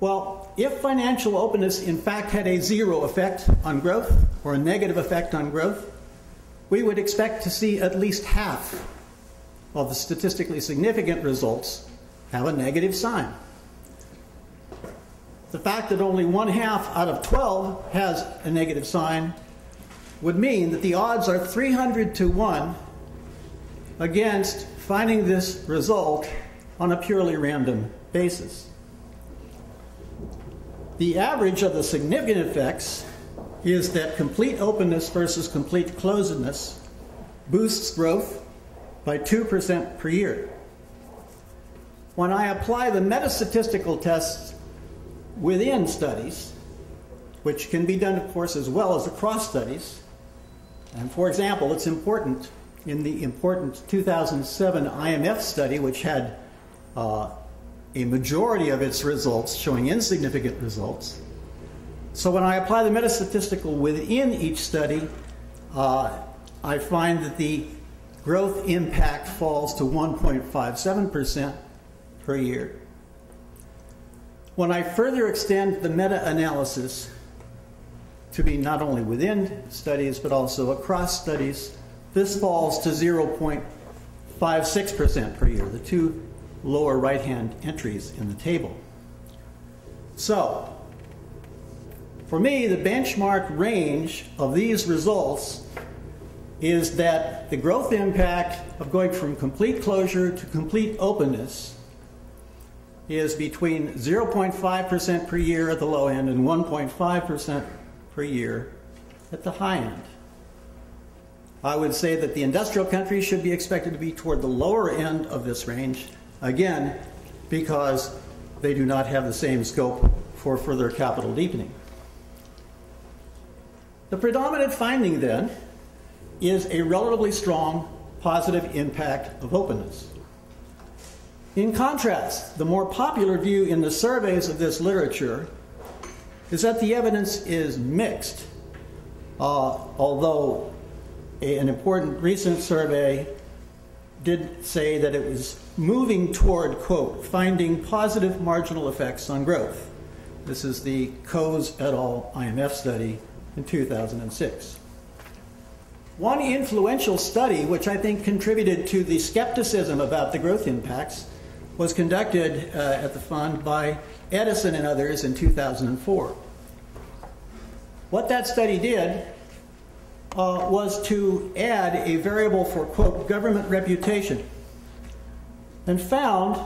Well, if financial openness in fact had a zero effect on growth or a negative effect on growth, we would expect to see at least half of the statistically significant results have a negative sign. The fact that only one half out of twelve has a negative sign would mean that the odds are three hundred to one against finding this result on a purely random basis. The average of the significant effects is that complete openness versus complete closedness boosts growth by two percent per year. When I apply the metastatistical tests within studies, which can be done, of course, as well as across studies. And for example, it's important in the important two thousand seven I M F study, which had uh, a majority of its results showing insignificant results. So when I apply the metastatistical within each study, uh, I find that the growth impact falls to one point five seven percent per year. When I further extend the meta-analysis to be not only within studies, but also across studies, this falls to zero point five six percent per year, the two lower right-hand entries in the table. So, for me, the benchmark range of these results is that the growth impact of going from complete closure to complete openness is between zero point five percent per year at the low end and one point five percent per year at the high end. I would say that the industrial countries should be expected to be toward the lower end of this range, again, because they do not have the same scope for further capital deepening. The predominant finding, then, is a relatively strong positive impact of openness. In contrast, the more popular view in the surveys of this literature is that the evidence is mixed, uh, although a, an important recent survey did say that it was moving toward, quote, finding positive marginal effects on growth. This is the Coase et al. I M F study in two thousand six. One influential study, which I think contributed to the skepticism about the growth impacts, was conducted uh, at the fund by Edison and others in two thousand four. What that study did uh, was to add a variable for, quote, government reputation, and found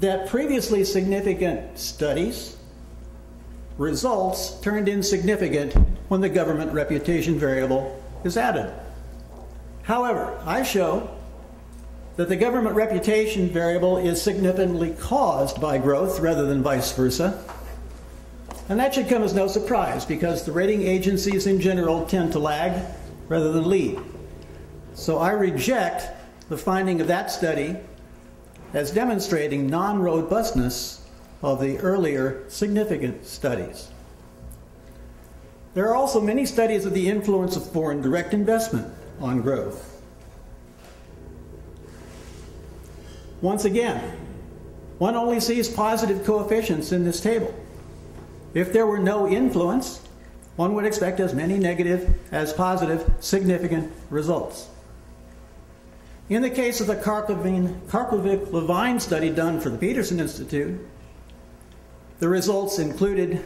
that previously significant studies results turned insignificant when the government reputation variable is added. However, I show that the government reputation variable is significantly caused by growth rather than vice versa. And that should come as no surprise, because the rating agencies in general tend to lag rather than lead. So I reject the finding of that study as demonstrating non-robustness of the earlier significant studies. There are also many studies of the influence of foreign direct investment on growth. Once again, one only sees positive coefficients in this table. If there were no influence, one would expect as many negative as positive significant results. In the case of the Karkovic-Levine study done for the Peterson Institute, the results included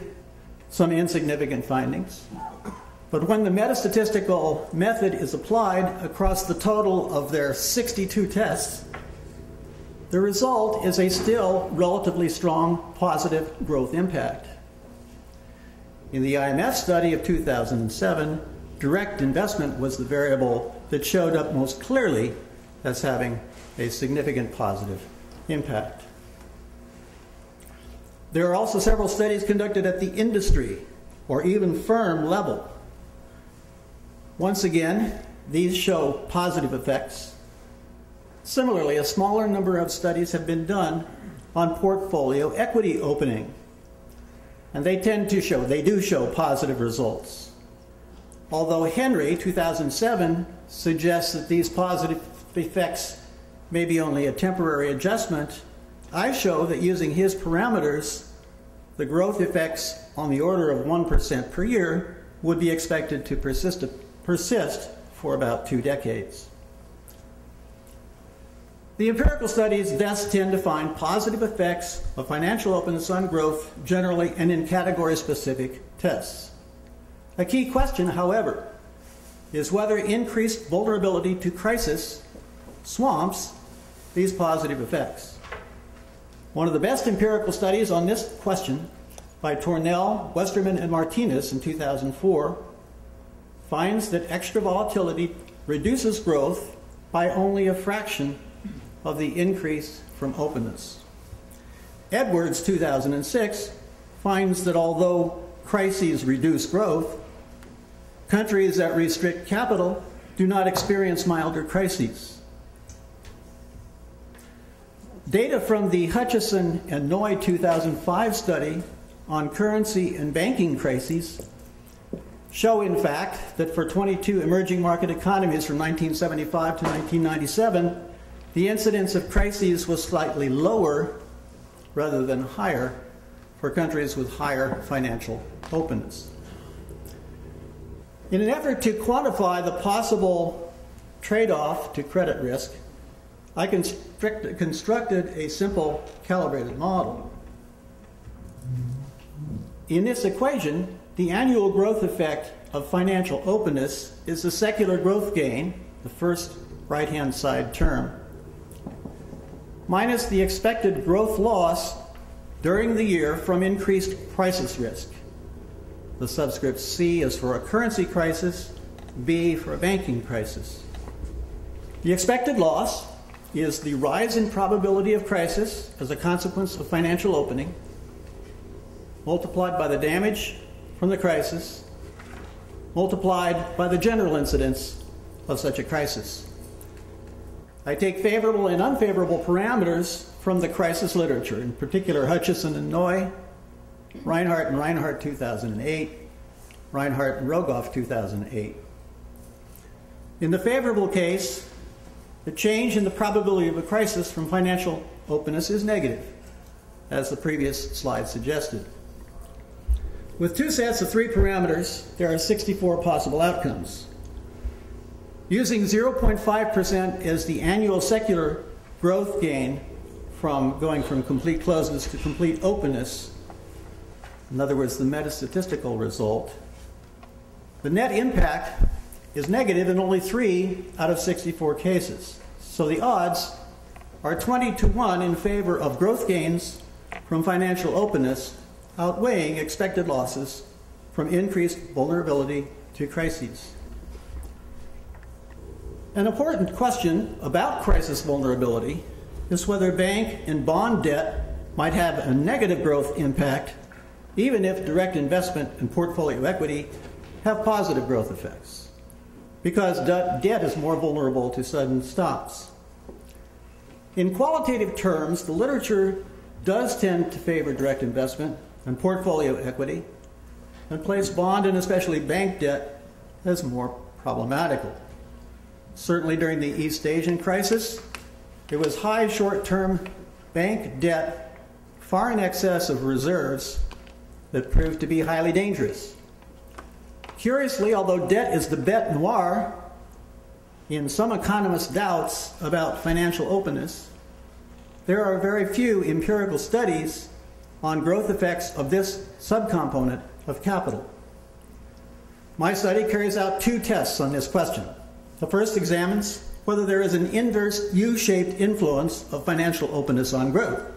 some insignificant findings. But when the metastatistical method is applied across the total of their sixty-two tests, the result is a still relatively strong positive growth impact. In the I M F study of two thousand seven, direct investment was the variable that showed up most clearly as having a significant positive impact. There are also several studies conducted at the industry or even firm level. Once again, these show positive effects. Similarly, a smaller number of studies have been done on portfolio equity opening, and they tend to show, they do show positive results. Although Henry, two thousand seven, suggests that these positive effects may be only a temporary adjustment, I show that using his parameters, the growth effects on the order of one percent per year would be expected to persist, persist for about two decades. The empirical studies thus tend to find positive effects of financial openness on growth generally and in category-specific tests. A key question, however, is whether increased vulnerability to crisis swamps these positive effects. One of the best empirical studies on this question by Tornell, Westerman, and Martinez in two thousand four finds that extra volatility reduces growth by only a fraction of the increase from openness. Edwards, two thousand six, finds that although crises reduce growth, countries that restrict capital do not experience milder crises. Data from the Hutchison and Noy two thousand five study on currency and banking crises show, in fact, that for twenty-two emerging market economies from nineteen seventy-five to nineteen ninety-seven, the incidence of crises was slightly lower rather than higher for countries with higher financial openness. In an effort to quantify the possible trade-off to credit risk, I constrict, constructed a simple calibrated model. In this equation, the annual growth effect of financial openness is the secular growth gain, the first right-hand side term, minus the expected growth loss during the year from increased crisis risk. The subscript C is for a currency crisis, B for a banking crisis. The expected loss is the rise in probability of crisis as a consequence of financial opening multiplied by the damage from the crisis multiplied by the general incidence of such a crisis. I take favorable and unfavorable parameters from the crisis literature, in particular Hutchison and Noy, Reinhardt and Reinhardt two thousand eight, Reinhardt and Rogoff two thousand eight. In the favorable case, the change in the probability of a crisis from financial openness is negative, as the previous slide suggested. With two sets of three parameters, there are sixty-four possible outcomes. Using zero point five percent as the annual secular growth gain from going from complete closeness to complete openness, in other words, the metastatistical result, The net impact is negative in only three out of sixty-four cases. So the odds are twenty to one in favor of growth gains from financial openness outweighing expected losses from increased vulnerability to crises. An important question about crisis vulnerability is whether bank and bond debt might have a negative growth impact, even if direct investment and portfolio equity have positive growth effects, because debt is more vulnerable to sudden stops. In qualitative terms, the literature does tend to favor direct investment and portfolio equity, and place bond and especially bank debt as more problematical. Certainly during the East Asian crisis, there was high short-term bank debt far in excess of reserves that proved to be highly dangerous. Curiously, although debt is the bête noire in some economists' doubts about financial openness, there are very few empirical studies on growth effects of this subcomponent of capital. My study carries out two tests on this question. The first examines whether there is an inverse U-shaped influence of financial openness on growth,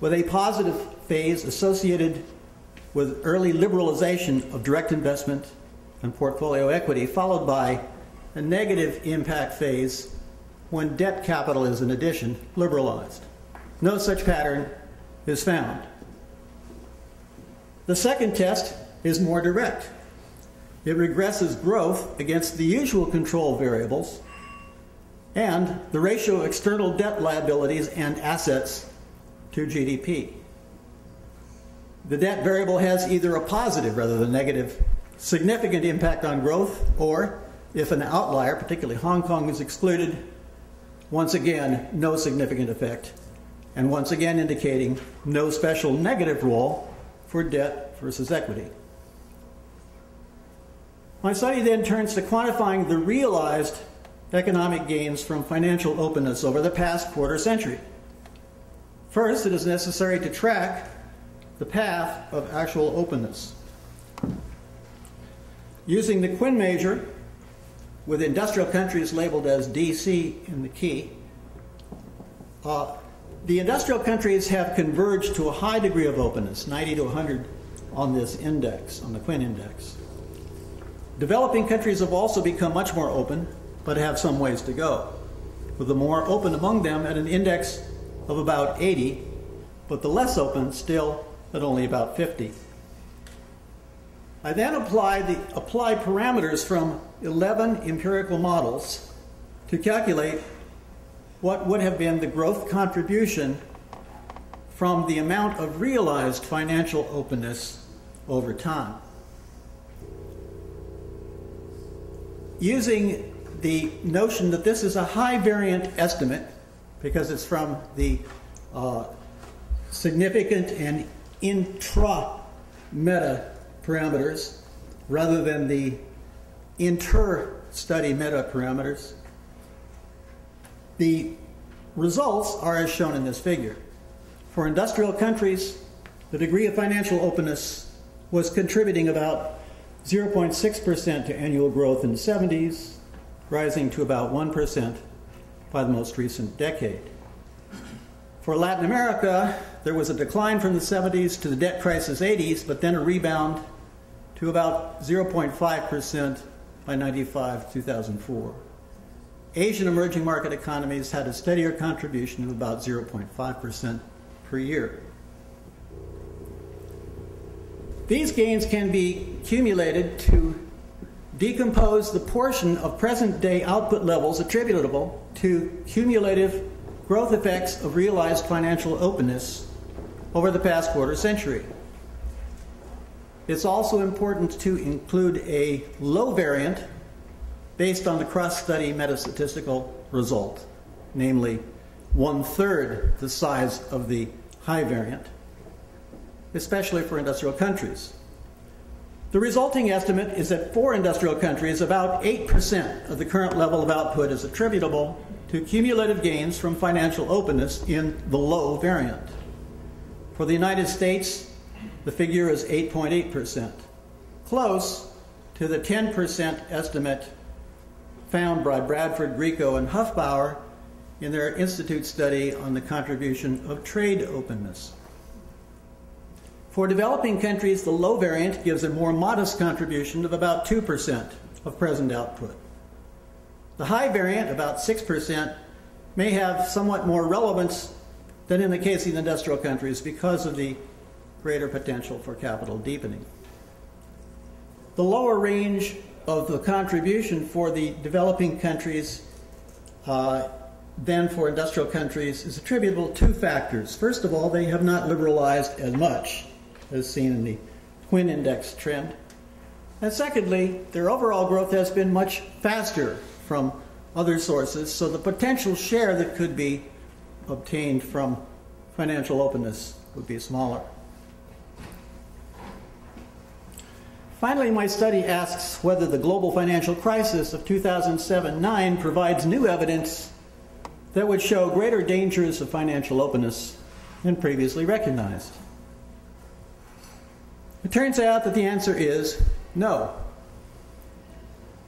with a positive phase associated with early liberalization of direct investment and portfolio equity, followed by a negative impact phase when debt capital is, in addition, liberalized. No such pattern is found. The second test is more direct. It regresses growth against the usual control variables and the ratio of external debt liabilities and assets to G D P. The debt variable has either a positive rather than negative significant impact on growth, or if an outlier, particularly Hong Kong, is excluded, once again no significant effect, and once again indicating no special negative role for debt versus equity. My study then turns to quantifying the realized economic gains from financial openness over the past quarter century. First, it is necessary to track the path of actual openness. Using the Quinn measure, with industrial countries labeled as D C in the key, uh, the industrial countries have converged to a high degree of openness, ninety to one hundred on this index, on the Quinn index. Developing countries have also become much more open, but have some ways to go, with the more open among them at an index of about eighty, but the less open still at only about fifty. I then apply, the, apply parameters from eleven empirical models to calculate what would have been the growth contribution from the amount of realized financial openness over time. Using the notion that this is a high variant estimate, because it's from the uh, significant and intra-meta parameters rather than the inter-study meta parameters, the results are as shown in this figure. For industrial countries, the degree of financial openness was contributing about zero point six percent to annual growth in the seventies, rising to about one percent by the most recent decade. For Latin America, there was a decline from the seventies to the debt crisis eighties, but then a rebound to about zero point five percent by ninety-five to two thousand four. Asian emerging market economies had a steadier contribution of about zero point five percent per year. These gains can be accumulated to decompose the portion of present-day output levels attributable to cumulative growth effects of realized financial openness over the past quarter century. It's also important to include a low variant based on the cross-study metastatistical result, namely one-third the size of the high variant, especially for industrial countries. The resulting estimate is that for industrial countries, about eight percent of the current level of output is attributable to cumulative gains from financial openness in the low variant. For the United States, the figure is eight point eight percent, close to the ten percent estimate found by Bradford, Grieco, and Hufbauer in their institute study on the contribution of trade openness. For developing countries, the low variant gives a more modest contribution of about two percent of present output. The high variant, about six percent, may have somewhat more relevance than in the case of industrial countries because of the greater potential for capital deepening. The lower range of the contribution for the developing countries uh, than for industrial countries is attributable to two factors. First of all, they have not liberalized as much, as seen in the Quinn index trend. And secondly, their overall growth has been much faster from other sources, so the potential share that could be obtained from financial openness would be smaller. Finally, my study asks whether the global financial crisis of two thousand seven to two thousand nine provides new evidence that would show greater dangers of financial openness than previously recognized. It turns out that the answer is no.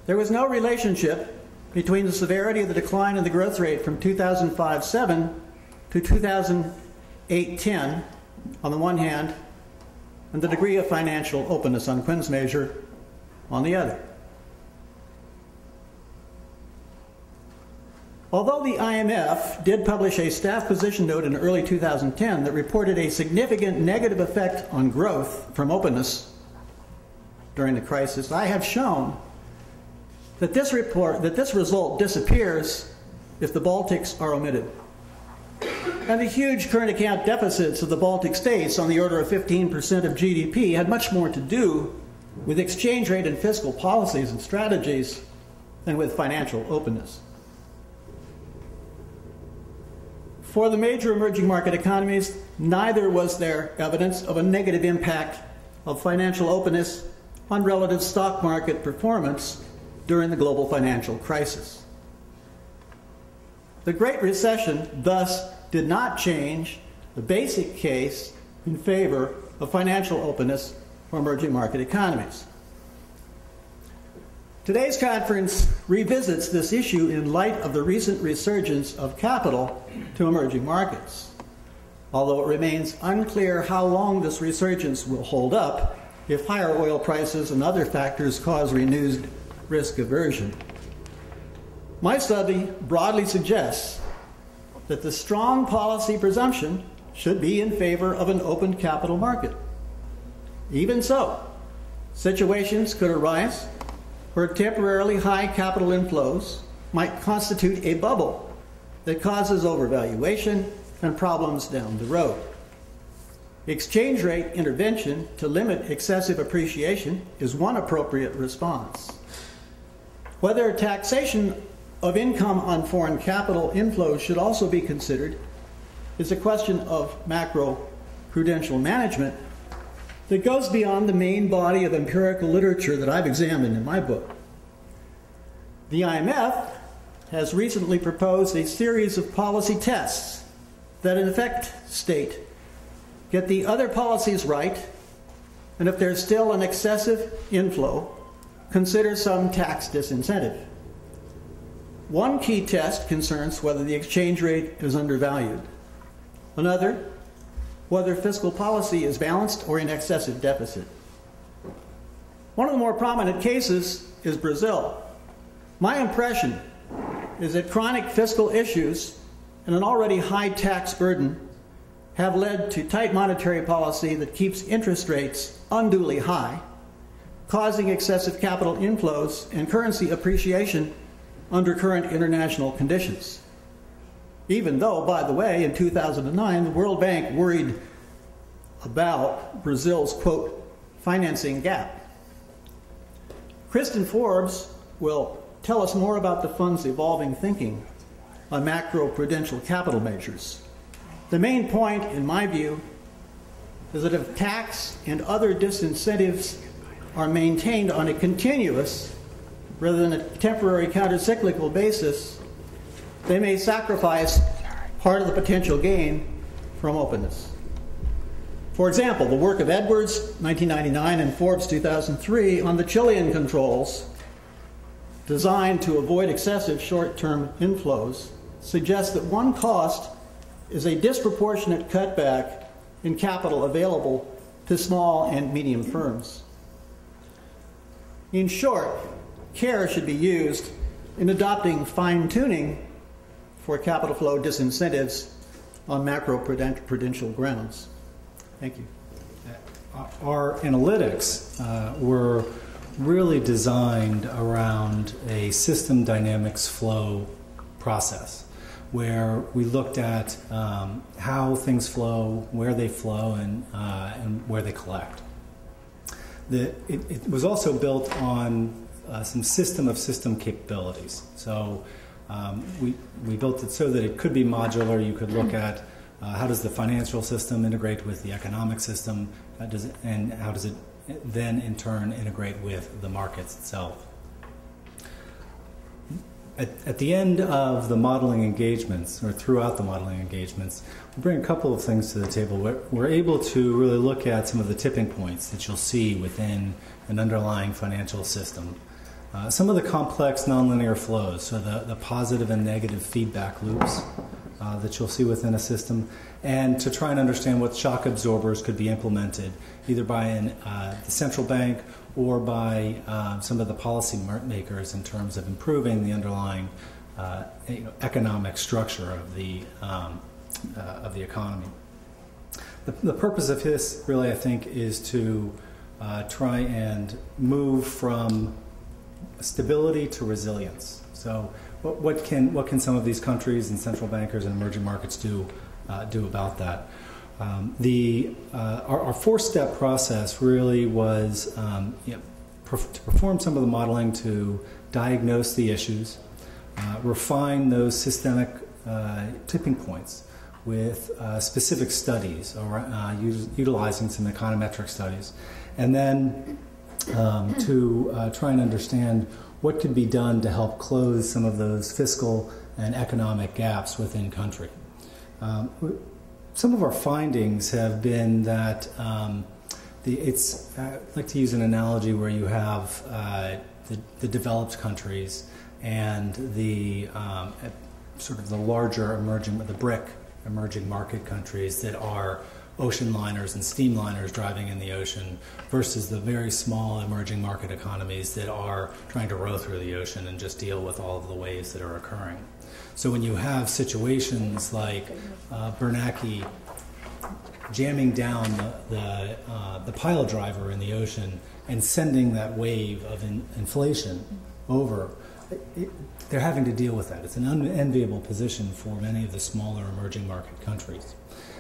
There was no relationship between the severity of the decline in the growth rate from two thousand five to two thousand seven to two thousand eight to two thousand ten on the one hand, and the degree of financial openness on Quinn's measure on the other. Although the I M F did publish a staff position note in early two thousand ten that reported a significant negative effect on growth from openness during the crisis, I have shown that this report, that this result disappears if the Baltics are omitted. And the huge current account deficits of the Baltic states on the order of fifteen percent of G D P had much more to do with exchange rate and fiscal policies and strategies than with financial openness. For the major emerging market economies, neither was there evidence of a negative impact of financial openness on relative stock market performance during the global financial crisis. The Great Recession thus did not change the basic case in favor of financial openness for emerging market economies. Today's conference revisits this issue in light of the recent resurgence of capital to emerging markets, although it remains unclear how long this resurgence will hold up if higher oil prices and other factors cause renewed risk aversion. My study broadly suggests that the strong policy presumption should be in favor of an open capital market. Even so, situations could arise where temporarily high capital inflows might constitute a bubble that causes overvaluation and problems down the road. Exchange rate intervention to limit excessive appreciation is one appropriate response. Whether taxation of income on foreign capital inflows should also be considered is a question of macroprudential management that goes beyond the main body of empirical literature that I've examined in my book. The I M F has recently proposed a series of policy tests that in effect state, get the other policies right, and if there's still an excessive inflow, consider some tax disincentive. One key test concerns whether the exchange rate is undervalued. Another, whether fiscal policy is balanced or in excessive deficit. One of the more prominent cases is Brazil. My impression is that chronic fiscal issues and an already high tax burden have led to tight monetary policy that keeps interest rates unduly high, causing excessive capital inflows and currency appreciation under current international conditions. Even though, by the way, in two thousand nine, the World Bank worried about Brazil's, quote, financing gap. Kristin Forbes will tell us more about the fund's evolving thinking on macroprudential capital measures. The main point, in my view, is that if tax and other disincentives are maintained on a continuous rather than a temporary countercyclical basis, they may sacrifice part of the potential gain from openness. For example, the work of Edwards, nineteen ninety-nine, and Forbes, two thousand three, on the Chilean controls designed to avoid excessive short-term inflows suggests that one cost is a disproportionate cutback in capital available to small and medium firms. In short, care should be used in adopting fine-tuning for capital flow disincentives on macroprudential grounds. Thank you. Our analytics uh, were really designed around a system dynamics flow process, where we looked at um, how things flow, where they flow, and, uh, and where they collect. The, it, it was also built on uh, some system of system capabilities. So um, we, we built it so that it could be modular. You could look at uh, how does the financial system integrate with the economic system, how does it, and how does it then in turn integrate with the markets itself. At, at the end of the modeling engagements, or throughout the modeling engagements, we bring a couple of things to the table. We're, we're able to really look at some of the tipping points that you'll see within an underlying financial system. Uh, some of the complex nonlinear flows, so the, the positive and negative feedback loops uh, that you'll see within a system, and to try and understand what shock absorbers could be implemented, either by an, uh, the central bank or by uh, some of the policy makers in terms of improving the underlying uh, economic structure of the, um, uh, of the economy. The, the purpose of this, really, I think, is to uh, try and move from stability to resilience. So what, what, can, what can some of these countries and central bankers and emerging markets do, uh, do about that? Um, the, uh, our, our four-step process really was um, you know, perf to perform some of the modeling to diagnose the issues, uh, refine those systemic uh, tipping points with uh, specific studies, or uh, utilizing some econometric studies, and then um, to uh, try and understand what could be done to help close some of those fiscal and economic gaps within country. Um, Some of our findings have been that um, the, it's, I like to use an analogy where you have uh, the, the developed countries and the um, sort of the larger emerging, the BRIC emerging market countries that are ocean liners and steam liners driving in the ocean versus the very small emerging market economies that are trying to row through the ocean and just deal with all of the waves that are occurring. So when you have situations like uh, Bernanke jamming down the, the, uh, the pile driver in the ocean and sending that wave of in inflation over, it, it, they're having to deal with that. It's an unenviable position for many of the smaller emerging market countries.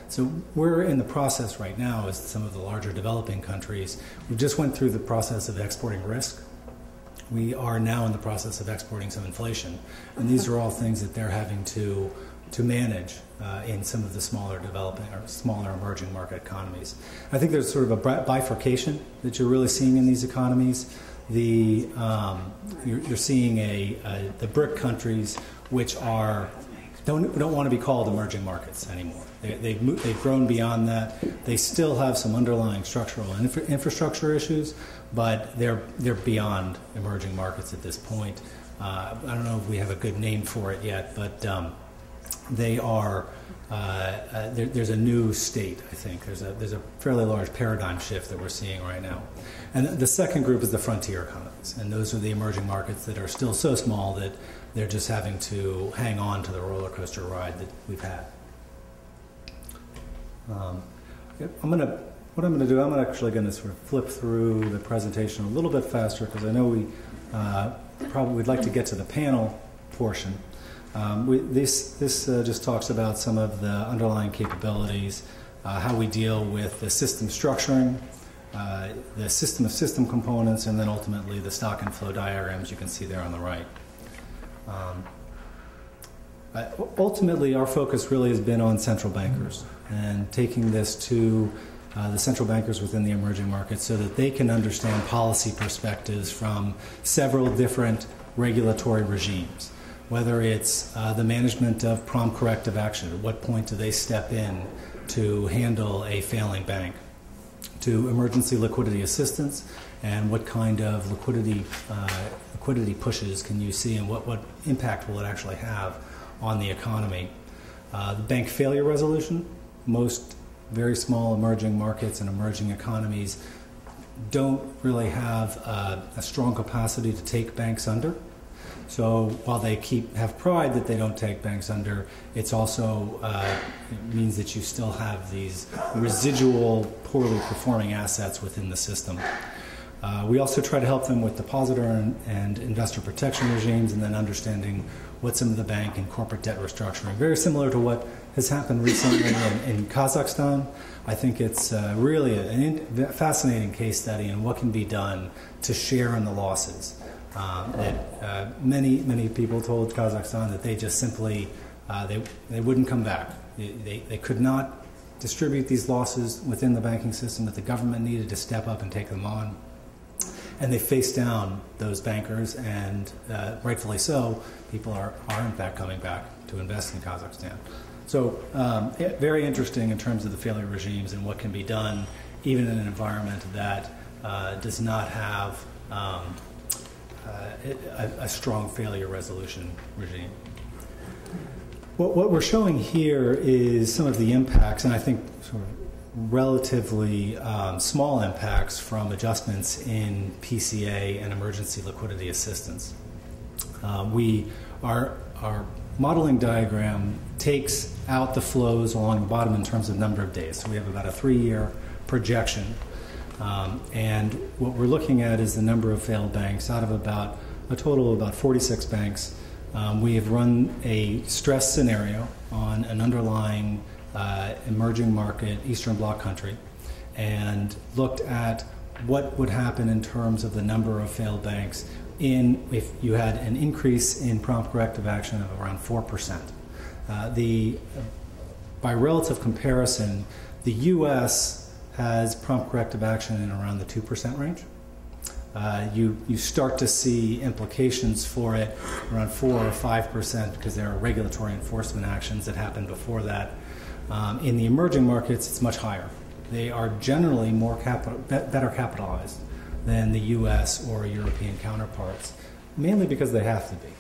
So we're in the process right now as some of the larger developing countries. We just went through the process of exporting risk. We are now in the process of exporting some inflation, and these are all things that they're having to to manage uh, in some of the smaller developing or smaller emerging market economies. I think there's sort of a bifurcation that you're really seeing in these economies. The um, you're, you're seeing a, a the BRIC countries, which are don't don't want to be called emerging markets anymore. They, they've moved, they've grown beyond that. They still have some underlying structural infra infrastructure issues, but they're they're beyond emerging markets at this point. Uh, I don't know if we have a good name for it yet, but um, they are. Uh, uh, there, there's a new state, I think. There's a there's a fairly large paradigm shift that we're seeing right now. And the second group is the frontier economies, and those are the emerging markets that are still so small that they're just having to hang on to the roller coaster ride that we've had. Um, I'm gonna. What I'm going to do, I'm actually going to sort of flip through the presentation a little bit faster because I know we uh, probably would like to get to the panel portion. Um, we, this this uh, just talks about some of the underlying capabilities, uh, how we deal with the system structuring, uh, the system of system components, and then ultimately the stock and flow diagrams you can see there on the right. Um, ultimately, our focus really has been on central bankers and taking this to Uh, the central bankers within the emerging markets so that they can understand policy perspectives from several different regulatory regimes, whether it's uh, the management of prompt corrective action. At what point do they step in to handle a failing bank? to emergency liquidity assistance, and what kind of liquidity uh, liquidity pushes can you see, and what, what impact will it actually have on the economy. Uh, the bank failure resolution, most very small emerging markets and emerging economies don't really have uh, a strong capacity to take banks under. So while they keep have pride that they don't take banks under, it's also uh, it means that you still have these residual poorly performing assets within the system. Uh, we also try to help them with depositor and, and investor protection regimes, and then understanding what some of the bank and corporate debt restructuring, very similar to what has happened recently in, in Kazakhstan. I think it's uh, really a, a fascinating case study in what can be done to share in the losses. Um, that uh, many, many people told Kazakhstan that they just simply, uh, they, they wouldn't come back. They, they, they could not distribute these losses within the banking system, that the government needed to step up and take them on. And they faced down those bankers, and uh, rightfully so, people are, are in fact coming back to invest in Kazakhstan. So um, it, very interesting in terms of the failure regimes and what can be done, even in an environment that uh, does not have um, Uh, a, a strong failure resolution regime. What, what we're showing here is some of the impacts, and I think sort of relatively um, small impacts from adjustments in P C A and emergency liquidity assistance. Uh, we, our, our modeling diagram takes out the flows along the bottom in terms of number of days. So we have about a three-year projection. Um, and what we're looking at is the number of failed banks out of about a total of about forty-six banks. Um, we have run a stress scenario on an underlying uh, emerging market, Eastern Bloc country, and looked at what would happen in terms of the number of failed banks in if you had an increase in prompt corrective action of around four percent. Uh, the, by relative comparison, the U S has prompt corrective action in around the two percent range. Uh, you, you start to see implications for it around four or five percent because there are regulatory enforcement actions that happened before that. Um, in the emerging markets, it's much higher. They are generally more capital, be, better capitalized than the U S or European counterparts, mainly because they have to be.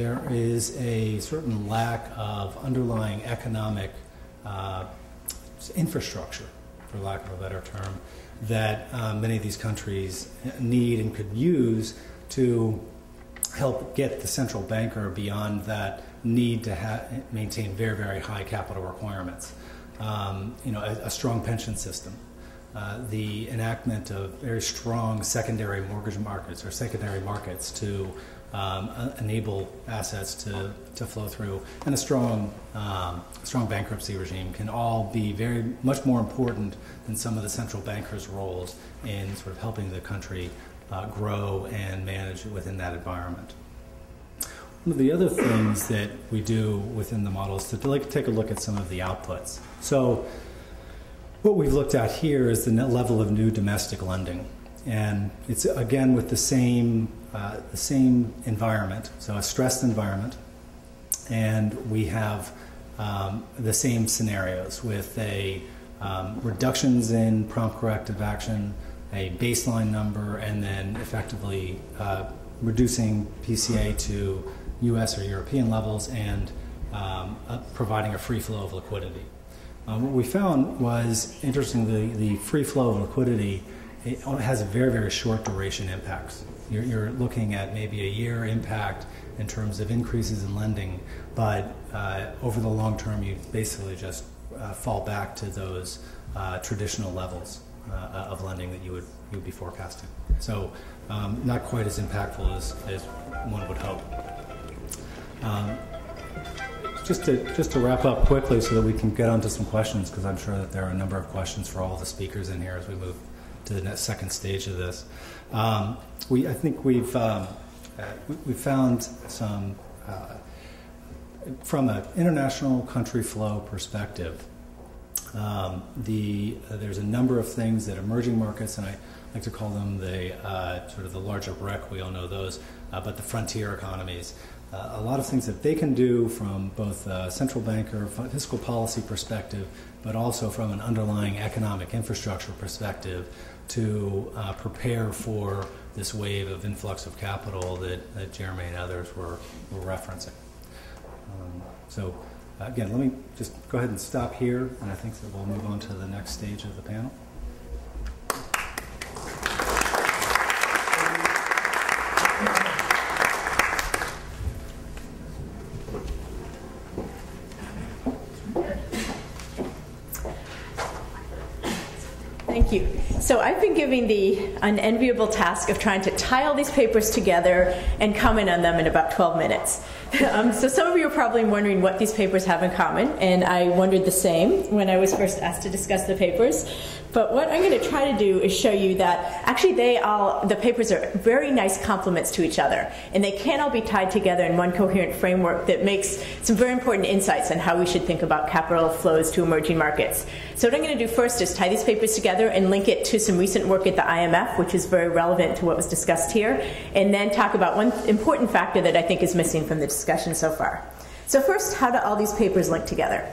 There is a certain lack of underlying economic uh, infrastructure, for lack of a better term, that uh, many of these countries need and could use to help get the central banker beyond that need to ha maintain very, very high capital requirements. Um, you know, a, a strong pension system, uh, the enactment of very strong secondary mortgage markets or secondary markets to um, enable assets to, to flow through, and a strong um, strong bankruptcy regime can all be very much more important than some of the central bankers' roles in sort of helping the country uh, grow and manage within that environment. One of the other things that we do within the model is to like, take a look at some of the outputs. So what we've looked at here is the net level of new domestic lending. And it's, again, with the same, uh, the same environment, so a stressed environment, and we have Um, the same scenarios with a um, reductions in prompt corrective action, a baseline number, and then effectively uh, reducing P C A to U S or European levels and um, uh, providing a free flow of liquidity. Um, what we found was, interestingly, the free flow of liquidity, it has a very, very short duration impacts. You're, you're looking at maybe a year impact in terms of increases in lending, but uh, over the long term, you basically just uh, fall back to those uh, traditional levels uh, of lending that you would you would be forecasting. So um, not quite as impactful as, as one would hope. Um, just to just to wrap up quickly so that we can get onto some questions, because I'm sure that there are a number of questions for all the speakers in here as we move to the next second stage of this. Um, we I think we've um, Uh, we found some, uh, from an international country flow perspective, um, the, uh, there's a number of things that emerging markets, and I, like to call them the uh, sort of the larger BRIC, we all know those, uh, but the frontier economies. Uh, a lot of things that they can do from both a central banker, fiscal policy perspective, but also from an underlying economic infrastructure perspective to uh, prepare for this wave of influx of capital that, that Jeremy and others were, were referencing. Um, so again, let me just go ahead and stop here, and I think that we'll move on to the next stage of the panel. So I've been given the unenviable task of trying to tie all these papers together and comment on them in about twelve minutes. Um, so some of you are probably wondering what these papers have in common, and I wondered the same when I was first asked to discuss the papers. But what I'm going to try to do is show you that actually they all, the papers are very nice complements to each other, and they can all be tied together in one coherent framework that makes some very important insights on how we should think about capital flows to emerging markets. So what I'm going to do first is tie these papers together and link it to to some recent work at the I M F, which is very relevant to what was discussed here, and then talk about one important factor that I think is missing from the discussion so far. So first, how do all these papers link together?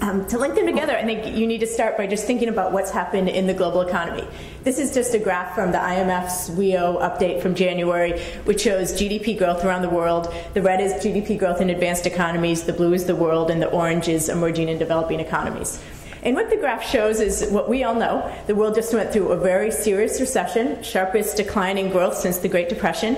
Um, to link them together, I think you need to start by just thinking about what's happened in the global economy. This is just a graph from the I M F's W I O update from January, which shows G D P growth around the world. The red is G D P growth in advanced economies, the blue is the world, and the orange is emerging and developing economies. And what the graph shows is what we all know. The world just went through a very serious recession, sharpest decline in growth since the Great Depression.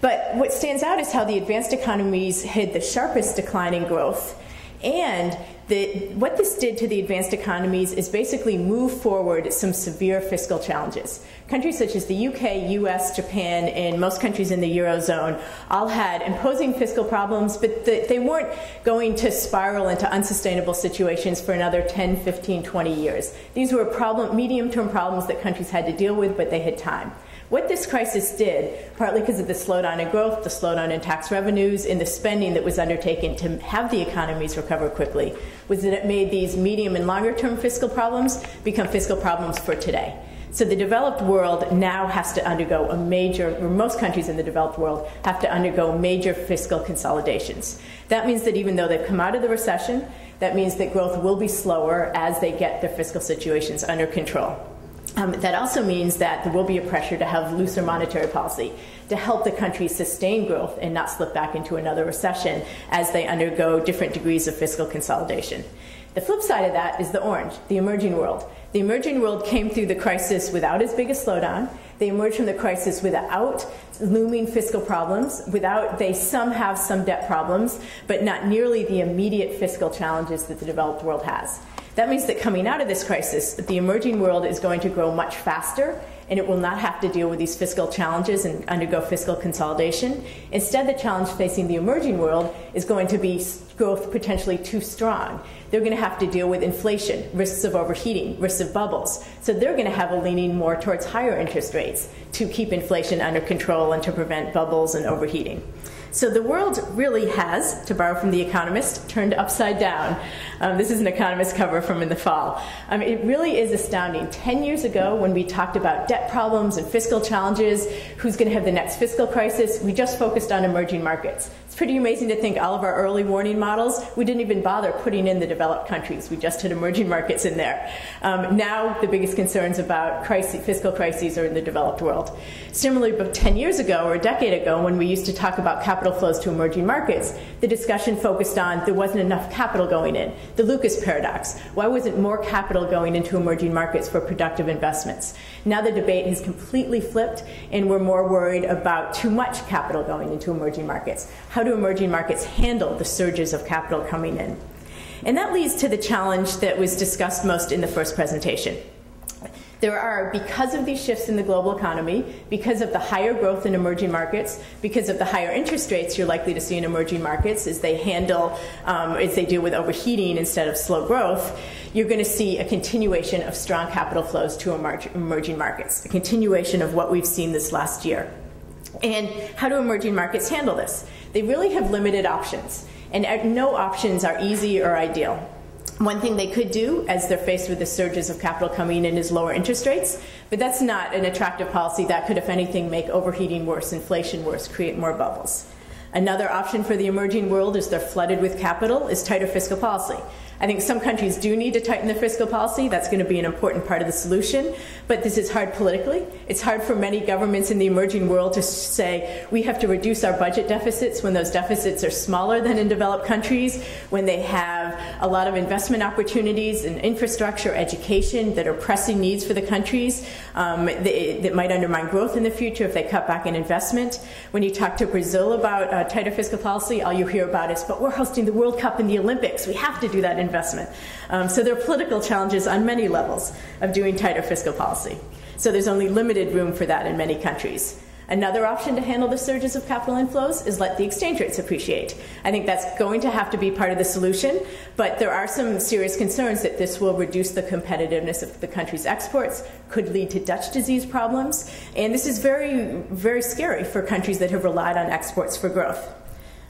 But what stands out is how the advanced economies had the sharpest decline in growth. And the, what this did to the advanced economies is basically move forward some severe fiscal challenges. Countries such as the U K, U S, Japan, and most countries in the Eurozone all had imposing fiscal problems, but the, they weren't going to spiral into unsustainable situations for another ten, fifteen, twenty years. These were problem, medium-term problems that countries had to deal with, but they had time. What this crisis did, partly because of the slowdown in growth, the slowdown in tax revenues, and the spending that was undertaken to have the economies recover quickly, was that it made these medium and longer term fiscal problems become fiscal problems for today. So the developed world now has to undergo a major, or most countries in the developed world have to undergo major fiscal consolidations. That means that even though they've come out of the recession, that means that growth will be slower as they get their fiscal situations under control. Um, that also means that there will be a pressure to have looser monetary policy to help the countries sustain growth and not slip back into another recession as they undergo different degrees of fiscal consolidation. The flip side of that is the orange, the emerging world. The emerging world came through the crisis without as big a slowdown. They emerged from the crisis without looming fiscal problems, without, they some have some debt problems, but not nearly the immediate fiscal challenges that the developed world has. That means that coming out of this crisis, the emerging world is going to grow much faster, and it will not have to deal with these fiscal challenges and undergo fiscal consolidation. Instead, the challenge facing the emerging world is going to be growth potentially too strong. They're going to have to deal with inflation, risks of overheating, risks of bubbles. So they're going to have a leaning more towards higher interest rates to keep inflation under control and to prevent bubbles and overheating. So the world really has, to borrow from The Economist, turned upside down. Um, this is an Economist cover from in the fall. Um, it really is astounding. Ten years ago, when we talked about debt problems and fiscal challenges, who's going to have the next fiscal crisis, we just focused on emerging markets. It's pretty amazing to think all of our early warning models, we didn't even bother putting in the developed countries. We just had emerging markets in there. Um, now the biggest concerns about crisis, fiscal crises are in the developed world. Similarly, about ten years ago or a decade ago, when we used to talk about capital flows to emerging markets, the discussion focused on there wasn't enough capital going in. The Lucas paradox. Why wasn't more capital going into emerging markets for productive investments? Now the debate has completely flipped, and we're more worried about too much capital going into emerging markets. How do emerging markets handle the surges of capital coming in? And that leads to the challenge that was discussed most in the first presentation. There are, because of these shifts in the global economy, because of the higher growth in emerging markets, because of the higher interest rates you're likely to see in emerging markets as they handle, um, as they deal with overheating instead of slow growth, you're going to see a continuation of strong capital flows to emerging markets, a continuation of what we've seen this last year. And how do emerging markets handle this? They really have limited options, and no options are easy or ideal. One thing they could do, as they're faced with the surges of capital coming in, is lower interest rates. But that's not an attractive policy. That could, if anything, make overheating worse, inflation worse, create more bubbles. Another option for the emerging world, as they're flooded with capital, is tighter fiscal policy. I think some countries do need to tighten the fiscal policy. That's going to be an important part of the solution. But this is hard politically. It's hard for many governments in the emerging world to say, we have to reduce our budget deficits when those deficits are smaller than in developed countries, when they have a lot of investment opportunities in infrastructure, education, that are pressing needs for the countries um, that, that might undermine growth in the future if they cut back in investment. When you talk to Brazil about uh, tighter fiscal policy, all you hear about is, but we're hosting the World Cup and the Olympics. We have to do that in investment. Um, so there are political challenges on many levels of doing tighter fiscal policy. So there's only limited room for that in many countries. Another option to handle the surges of capital inflows is let the exchange rates appreciate. I think that's going to have to be part of the solution, but there are some serious concerns that this will reduce the competitiveness of the country's exports, could lead to Dutch disease problems, and this is very, very scary for countries that have relied on exports for growth.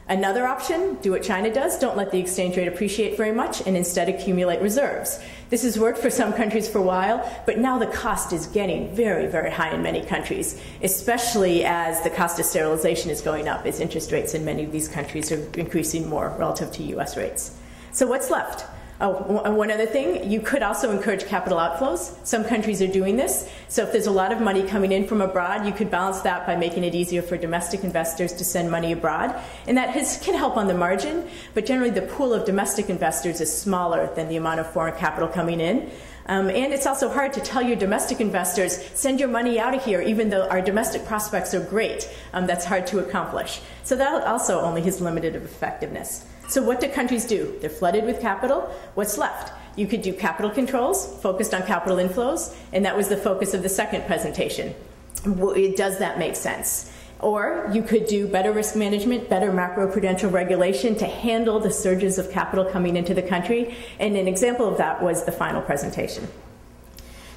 Another option, do what China does, don't let the exchange rate appreciate very much and instead accumulate reserves. This has worked for some countries for a while, but now the cost is getting very, very high in many countries, especially as the cost of sterilization is going up, as interest rates in many of these countries are increasing more relative to U S rates. So what's left? Oh, one other thing, you could also encourage capital outflows. Some countries are doing this. So if there's a lot of money coming in from abroad, you could balance that by making it easier for domestic investors to send money abroad. And that has, can help on the margin, but generally the pool of domestic investors is smaller than the amount of foreign capital coming in. Um, and it's also hard to tell your domestic investors, send your money out of here, even though our domestic prospects are great. Um, that's hard to accomplish. So that also only has limited effectiveness. So what do countries do? They're flooded with capital. What's left? You could do capital controls, focused on capital inflows, and that was the focus of the second presentation. Does that make sense? Or you could do better risk management, better macroprudential regulation to handle the surges of capital coming into the country. And an example of that was the final presentation.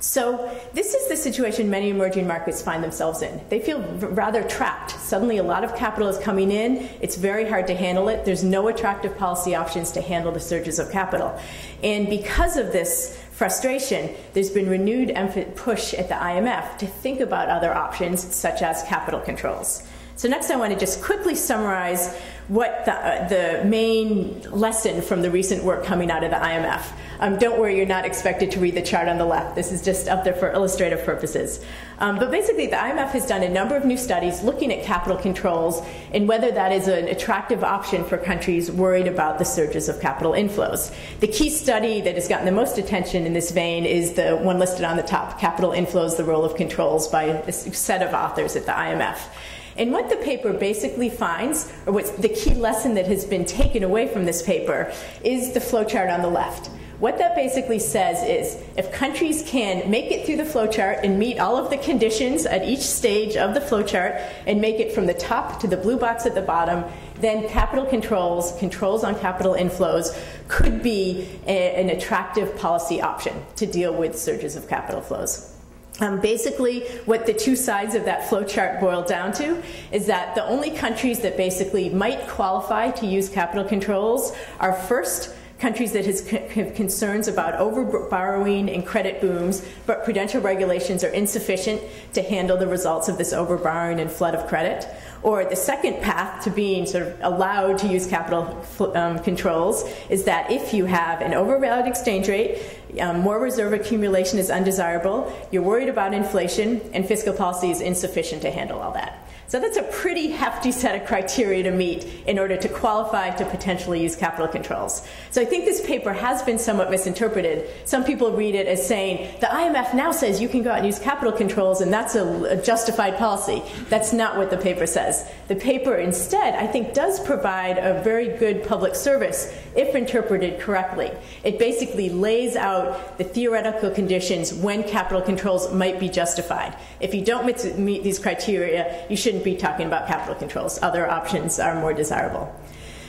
So this is the situation many emerging markets find themselves in. They feel rather trapped. Suddenly a lot of capital is coming in. It's very hard to handle it. There's no attractive policy options to handle the surges of capital. And because of this frustration, there's been renewed push at the I M F to think about other options, such as capital controls. So next I want to just quickly summarize what the, uh, the main lesson from the recent work coming out of the I M F. Um, don't worry, you're not expected to read the chart on the left. This is just up there for illustrative purposes. Um, but basically, the I M F has done a number of new studies looking at capital controls and whether that is an attractive option for countries worried about the surges of capital inflows. The key study that has gotten the most attention in this vein is the one listed on the top, Capital Inflows, the Role of Controls, by a set of authors at the I M F. And what the paper basically finds, or what's the key lesson that has been taken away from this paper, is the flowchart on the left. What that basically says is, if countries can make it through the flowchart and meet all of the conditions at each stage of the flowchart and make it from the top to the blue box at the bottom, then capital controls, controls on capital inflows, could be a, an attractive policy option to deal with surges of capital flows. Um, basically, what the two sides of that flowchart boil down to is that the only countries that basically might qualify to use capital controls are, first, countries that have concerns about over-borrowing and credit booms, but prudential regulations are insufficient to handle the results of this over-borrowing and flood of credit. Or the second path to being sort of allowed to use capital um, controls is that if you have an overvalued exchange rate, um, more reserve accumulation is undesirable, you're worried about inflation, and fiscal policy is insufficient to handle all that. So that's a pretty hefty set of criteria to meet in order to qualify to potentially use capital controls. So I think this paper has been somewhat misinterpreted. Some people read it as saying, the I M F now says you can go out and use capital controls and that's a, a justified policy. That's not what the paper says. The paper instead, I think, does provide a very good public service if interpreted correctly. It basically lays out the theoretical conditions when capital controls might be justified. If you don't meet these criteria, you should be talking about capital controls. Other options are more desirable.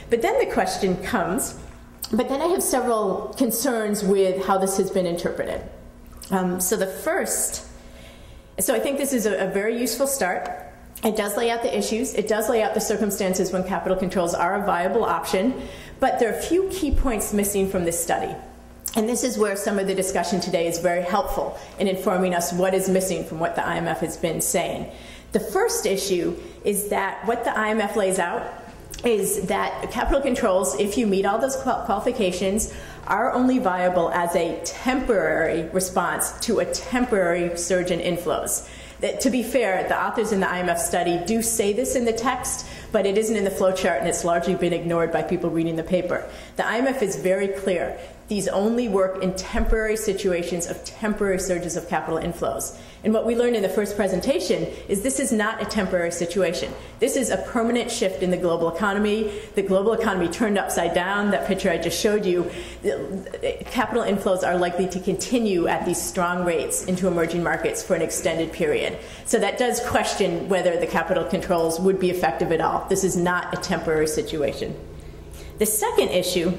But then the question comes, but then I have several concerns with how this has been interpreted. Um, so the first, so I think this is a, a very useful start. It does lay out the issues. It does lay out the circumstances when capital controls are a viable option. But there are a few key points missing from this study. And this is where some of the discussion today is very helpful in informing us what is missing from what the I M F has been saying. The first issue is that what the I M F lays out is that capital controls, if you meet all those qualifications, are only viable as a temporary response to a temporary surge in inflows. That, to be fair, the authors in the I M F study do say this in the text, but it isn't in the flowchart, and it's largely been ignored by people reading the paper. The I M F is very clear. These only work in temporary situations of temporary surges of capital inflows. And what we learned in the first presentation is this is not a temporary situation. This is a permanent shift in the global economy. The global economy turned upside down, that picture I just showed you. Capital inflows are likely to continue at these strong rates into emerging markets for an extended period. So that does question whether the capital controls would be effective at all. This is not a temporary situation. The second issue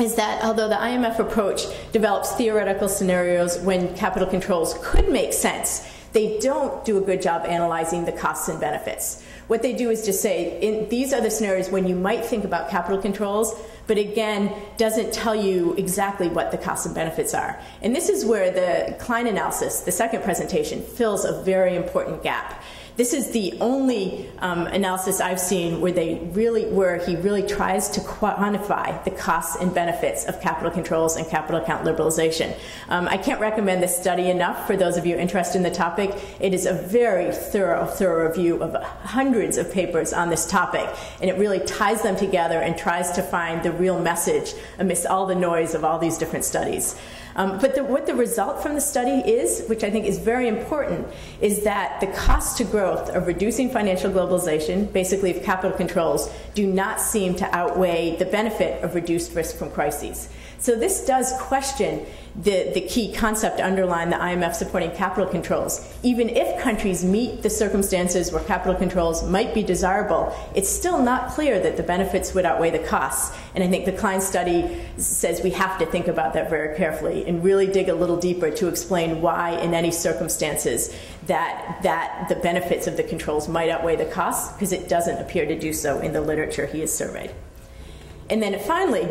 is that although the I M F approach develops theoretical scenarios when capital controls could make sense, they don't do a good job analyzing the costs and benefits. What they do is just say, in, these are the scenarios when you might think about capital controls, but again, doesn't tell you exactly what the costs and benefits are. And this is where the Cline analysis, the second presentation, fills a very important gap. This is the only um, analysis I've seen where they really, where he really tries to quantify the costs and benefits of capital controls and capital account liberalization. Um, I can't recommend this study enough for those of you interested in the topic. It is a very thorough, thorough review of hundreds of papers on this topic, and it really ties them together and tries to find the real message amidst all the noise of all these different studies. Um, but the, what the result from the study is, which I think is very important, is that the cost to growth of reducing financial globalization, basically of capital controls, do not seem to outweigh the benefit of reduced risk from crises. So this does question the, the key concept underlying the I M F supporting capital controls. Even if countries meet the circumstances where capital controls might be desirable, it's still not clear that the benefits would outweigh the costs. And I think the Cline study says we have to think about that very carefully and really dig a little deeper to explain why, in any circumstances, that, that the benefits of the controls might outweigh the costs, because it doesn't appear to do so in the literature he has surveyed. And then finally,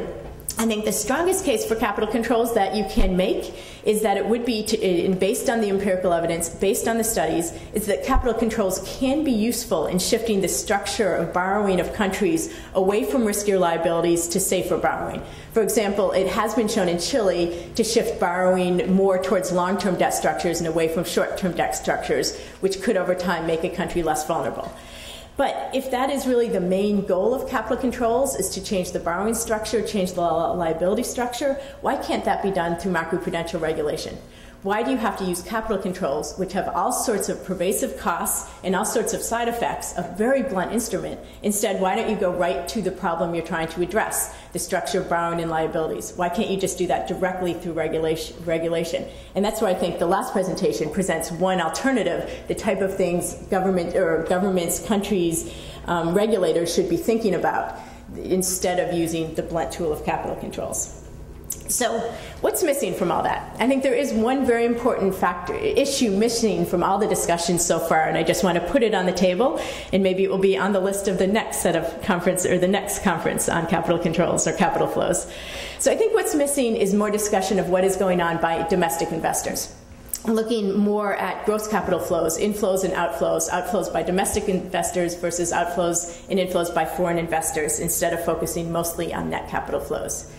I think the strongest case for capital controls that you can make is that it would be, to, and based on the empirical evidence, based on the studies, is that capital controls can be useful in shifting the structure of borrowing of countries away from riskier liabilities to safer borrowing. For example, it has been shown in Chile to shift borrowing more towards long-term debt structures and away from short-term debt structures, which could over time make a country less vulnerable. But if that is really the main goal of capital controls, is to change the borrowing structure, change the liability structure, why can't that be done through macroprudential regulation? Why do you have to use capital controls, which have all sorts of pervasive costs and all sorts of side effects, a very blunt instrument? Instead, why don't you go right to the problem you're trying to address, the structure of borrowing and liabilities? Why can't you just do that directly through regulation? regulation? And that's where I think the last presentation presents one alternative, the type of things government or governments, countries, um, regulators should be thinking about instead of using the blunt tool of capital controls. So what's missing from all that? I think there is one very important factor, issue missing from all the discussions so far, and I just want to put it on the table, and maybe it will be on the list of the next set of conference, or the next conference on capital controls or capital flows. So I think what's missing is more discussion of what is going on by domestic investors. Looking more at gross capital flows, inflows and outflows, outflows by domestic investors versus outflows and inflows by foreign investors, instead of focusing mostly on net capital flows.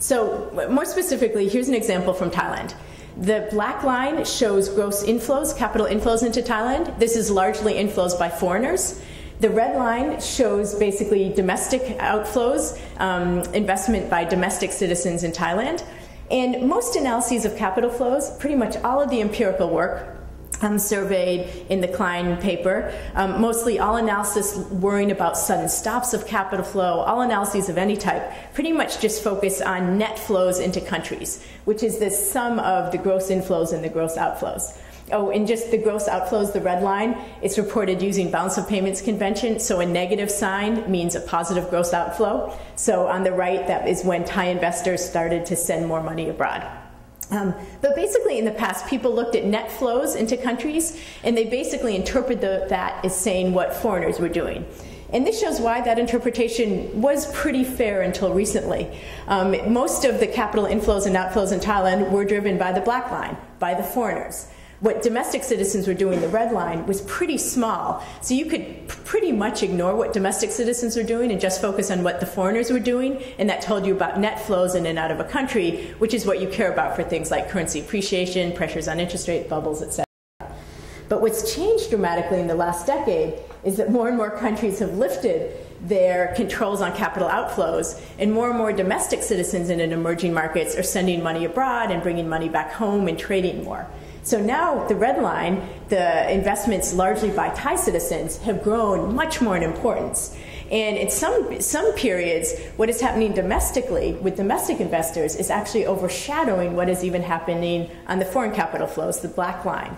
So more specifically, here's an example from Thailand. The black line shows gross inflows, capital inflows into Thailand. This is largely inflows by foreigners. The red line shows basically domestic outflows, um, investment by domestic citizens in Thailand. And most analyses of capital flows, pretty much all of the empirical work, Um, surveyed in the Cline paper. Um, mostly all analysis worrying about sudden stops of capital flow, all analyses of any type, pretty much just focus on net flows into countries, which is the sum of the gross inflows and the gross outflows. Oh, and just the gross outflows, the red line, it's reported using balance of payments convention, so a negative sign means a positive gross outflow. So on the right, that is when Thai investors started to send more money abroad. Um, but basically, in the past, people looked at net flows into countries, and they basically interpreted the, that as saying what foreigners were doing. And this shows why that interpretation was pretty fair until recently. Um, most of the capital inflows and outflows in Thailand were driven by the black line, by the foreigners. What domestic citizens were doing, the red line, was pretty small. So you could pretty much ignore what domestic citizens were doing and just focus on what the foreigners were doing, and that told you about net flows in and out of a country, which is what you care about for things like currency appreciation, pressures on interest rate bubbles, et cetera. But what's changed dramatically in the last decade is that more and more countries have lifted their controls on capital outflows, and more and more domestic citizens in emerging markets are sending money abroad and bringing money back home and trading more. So now the red line, the investments largely by Thai citizens, have grown much more in importance. And in some, some periods, what is happening domestically with domestic investors is actually overshadowing what is even happening on the foreign capital flows, the black line.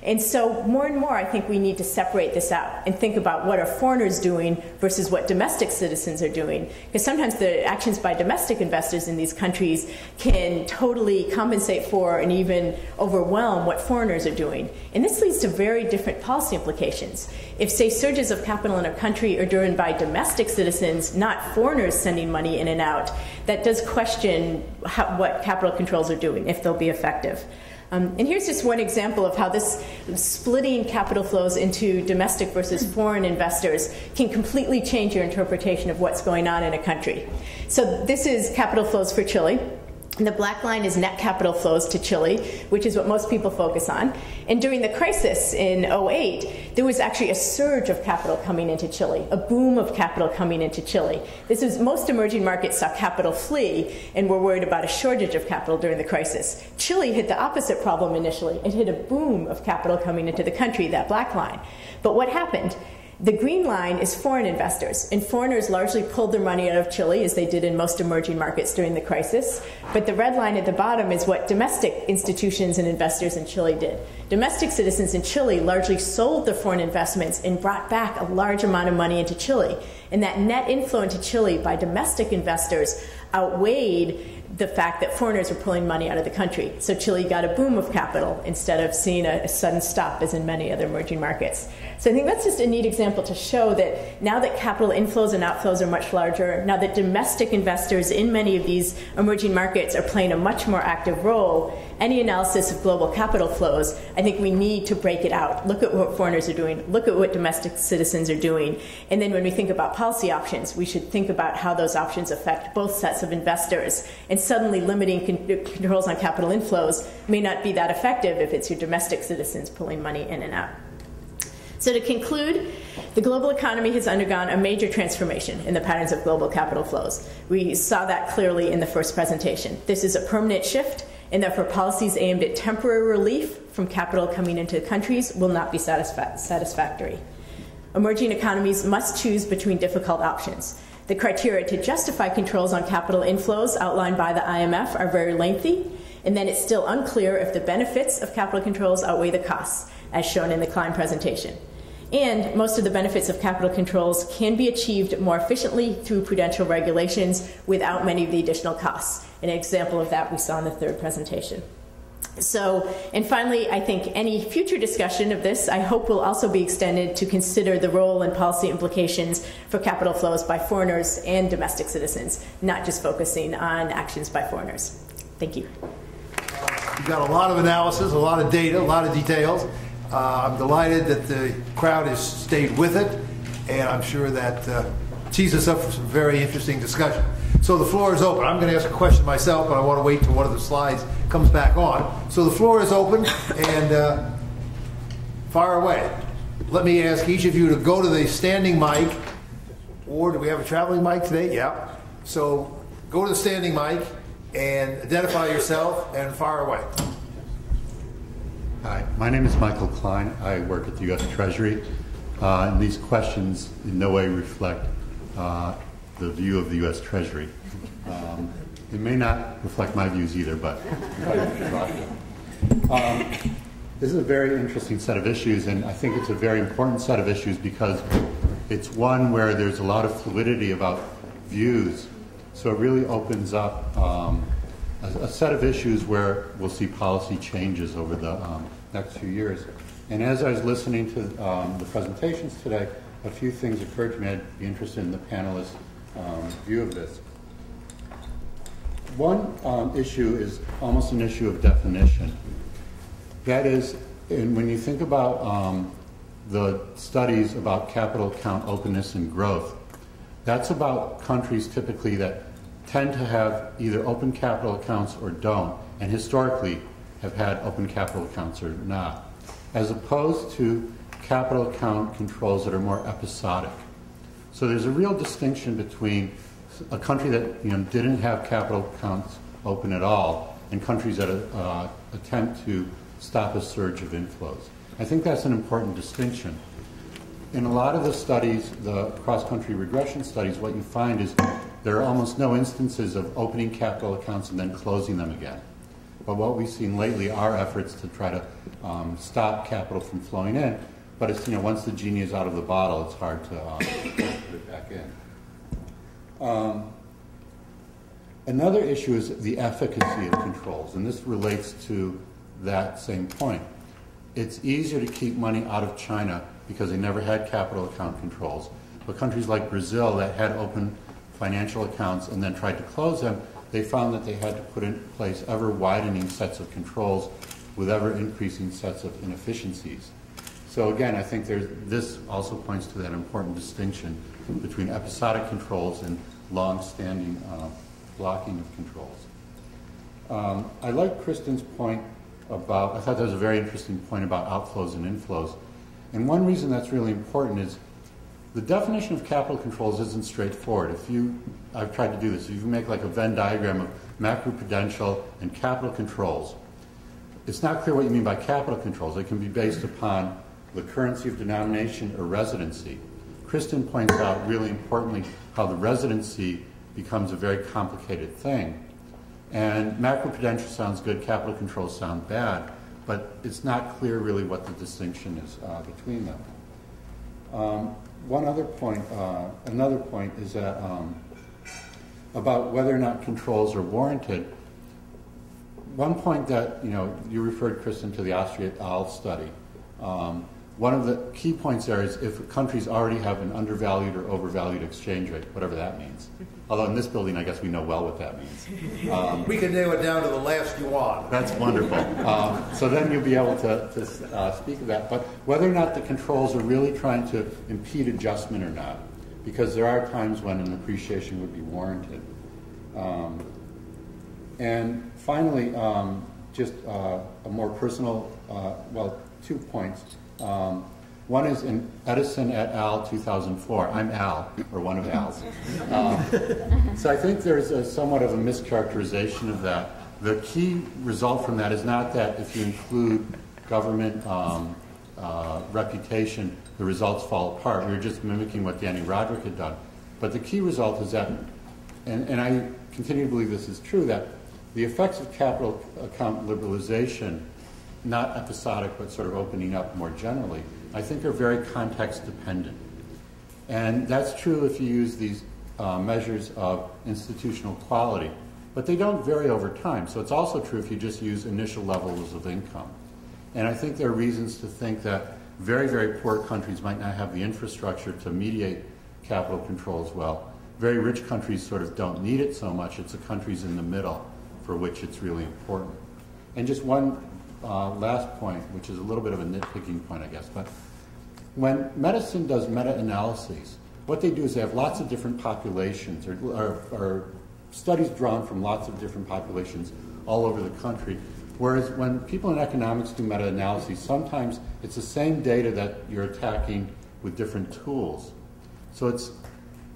And so more and more, I think we need to separate this out and think about what are foreigners doing versus what domestic citizens are doing. Because sometimes the actions by domestic investors in these countries can totally compensate for and even overwhelm what foreigners are doing. And this leads to very different policy implications. If, say, surges of capital in a country are driven by domestic citizens, not foreigners sending money in and out, that does question how, what capital controls are doing, if they'll be effective. Um, and here's just one example of how this splitting capital flows into domestic versus foreign investors can completely change your interpretation of what's going on in a country. So this is capital flows for Chile. And the black line is net capital flows to Chile, which is what most people focus on. And during the crisis in oh eight, there was actually a surge of capital coming into Chile, a boom of capital coming into Chile. This is, most emerging markets saw capital flee and were worried about a shortage of capital during the crisis. Chile hit the opposite problem initially. It hit a boom of capital coming into the country, that black line. But what happened? The green line is foreign investors, and foreigners largely pulled their money out of Chile, as they did in most emerging markets during the crisis. But the red line at the bottom is what domestic institutions and investors in Chile did. Domestic citizens in Chile largely sold their foreign investments and brought back a large amount of money into Chile. And that net inflow into Chile by domestic investors outweighed the fact that foreigners were pulling money out of the country. So Chile got a boom of capital instead of seeing a, a sudden stop, as in many other emerging markets. So I think that's just a neat example to show that now that capital inflows and outflows are much larger, now that domestic investors in many of these emerging markets are playing a much more active role, any analysis of global capital flows, I think we need to break it out. Look at what foreigners are doing, look at what domestic citizens are doing, and then when we think about policy options, we should think about how those options affect both sets of investors. And suddenly limiting con- controls on capital inflows may not be that effective if it's your domestic citizens pulling money in and out. So to conclude, the global economy has undergone a major transformation in the patterns of global capital flows. We saw that clearly in the first presentation. This is a permanent shift, and therefore policies aimed at temporary relief from capital coming into countries will not be satisfa- satisfactory. Emerging economies must choose between difficult options. The criteria to justify controls on capital inflows outlined by the I M F are very lengthy, and then it's still unclear if the benefits of capital controls outweigh the costs, as shown in the Cline presentation. And most of the benefits of capital controls can be achieved more efficiently through prudential regulations without many of the additional costs. An example of that we saw in the third presentation. So, and finally, I think any future discussion of this, I hope, will also be extended to consider the role and policy implications for capital flows by foreigners and domestic citizens, not just focusing on actions by foreigners. Thank you. You've got a lot of analysis, a lot of data, a lot of details. Uh, I'm delighted that the crowd has stayed with it, and I'm sure that uh, tees us up for some very interesting discussion. So the floor is open. I'm going to ask a question myself, but I want to wait till one of the slides comes back on. So the floor is open, and uh, fire away. Let me ask each of you to go to the standing mic, or do we have a traveling mic today? Yeah. So go to the standing mic and identify yourself and fire away. Hi, my name is Michael Klein. I work at the U S Treasury, uh, and these questions in no way reflect uh, the view of the U S Treasury. Um, it may not reflect my views either, but um, this is a very interesting set of issues, and I think it's a very important set of issues because it's one where there's a lot of fluidity about views. So it really opens up um, a, a set of issues where we'll see policy changes over the um, next few years. And as I was listening to um, the presentations today, a few things occurred to me. I'd be interested in the panelists' um, view of this. One um, issue is almost an issue of definition. That is, and when you think about um, the studies about capital account openness and growth, that's about countries typically that tend to have either open capital accounts or don't, and historically have had open capital accounts or not, as opposed to capital account controls that are more episodic. So there's a real distinction between a country that you know, didn't have capital accounts open at all and countries that uh, attempt to stop a surge of inflows. I think that's an important distinction. In a lot of the studies, the cross-country regression studies, what you find is there are almost no instances of opening capital accounts and then closing them again. But what we've seen lately are efforts to try to um, stop capital from flowing in. But it's, you know, once the genie is out of the bottle, it's hard to um, put it back in. Um, another issue is the efficacy of controls, and this relates to that same point. It's easier to keep money out of China because they never had capital account controls. But countries like Brazil that had open financial accounts and then tried to close them, they found that they had to put in place ever widening sets of controls with ever increasing sets of inefficiencies. So again, I think there's, this also points to that important distinction between episodic controls and long-standing uh, blocking of controls. Um, I like Kristin's point about, I thought that was a very interesting point about outflows and inflows. And one reason that's really important is the definition of capital controls isn't straightforward. If you, I've tried to do this, if you make like a Venn diagram of macroprudential and capital controls, it's not clear what you mean by capital controls. It can be based upon the currency of denomination or residency. Kristin points out really importantly how the residency becomes a very complicated thing. And macroprudential sounds good, capital controls sound bad, but it's not clear really what the distinction is uh, between them. Um, one other point, uh, another point is that um, about whether or not controls are warranted. One point that, you know, you referred, Kristin, to the Austria et al. Study. Um, one of the key points there is if countries already have an undervalued or overvalued exchange rate, whatever that means. Although in this building, I guess we know well what that means. Um, we can nail it down to the last yuan. That's wonderful. Um, so then you'll be able to, to uh, speak of that. But whether or not the controls are really trying to impede adjustment or not, because there are times when an appreciation would be warranted. Um, and finally, um, just uh, a more personal, uh, well, two points. Um, one is in Edison et al. two thousand four. I'm Al, or one of Al's. Um, so I think there's a somewhat of a mischaracterization of that. The key result from that is not that if you include government um, uh, reputation, the results fall apart. We were just mimicking what Danny Roderick had done. But the key result is that, and, and I continue to believe this is true, that the effects of capital account liberalization, not episodic, but sort of opening up more generally, I think are very context-dependent. And that's true if you use these uh, measures of institutional quality, but they don't vary over time. So it's also true if you just use initial levels of income. And I think there are reasons to think that very, very poor countries might not have the infrastructure to mediate capital controls well. Very rich countries sort of don't need it so much. It's the countries in the middle for which it's really important. And just one Uh, last point, which is a little bit of a nitpicking point, I guess, but when medicine does meta-analyses, what they do is they have lots of different populations or, or, or studies drawn from lots of different populations all over the country, whereas when people in economics do meta-analyses, sometimes it's the same data that you're attacking with different tools. So it's,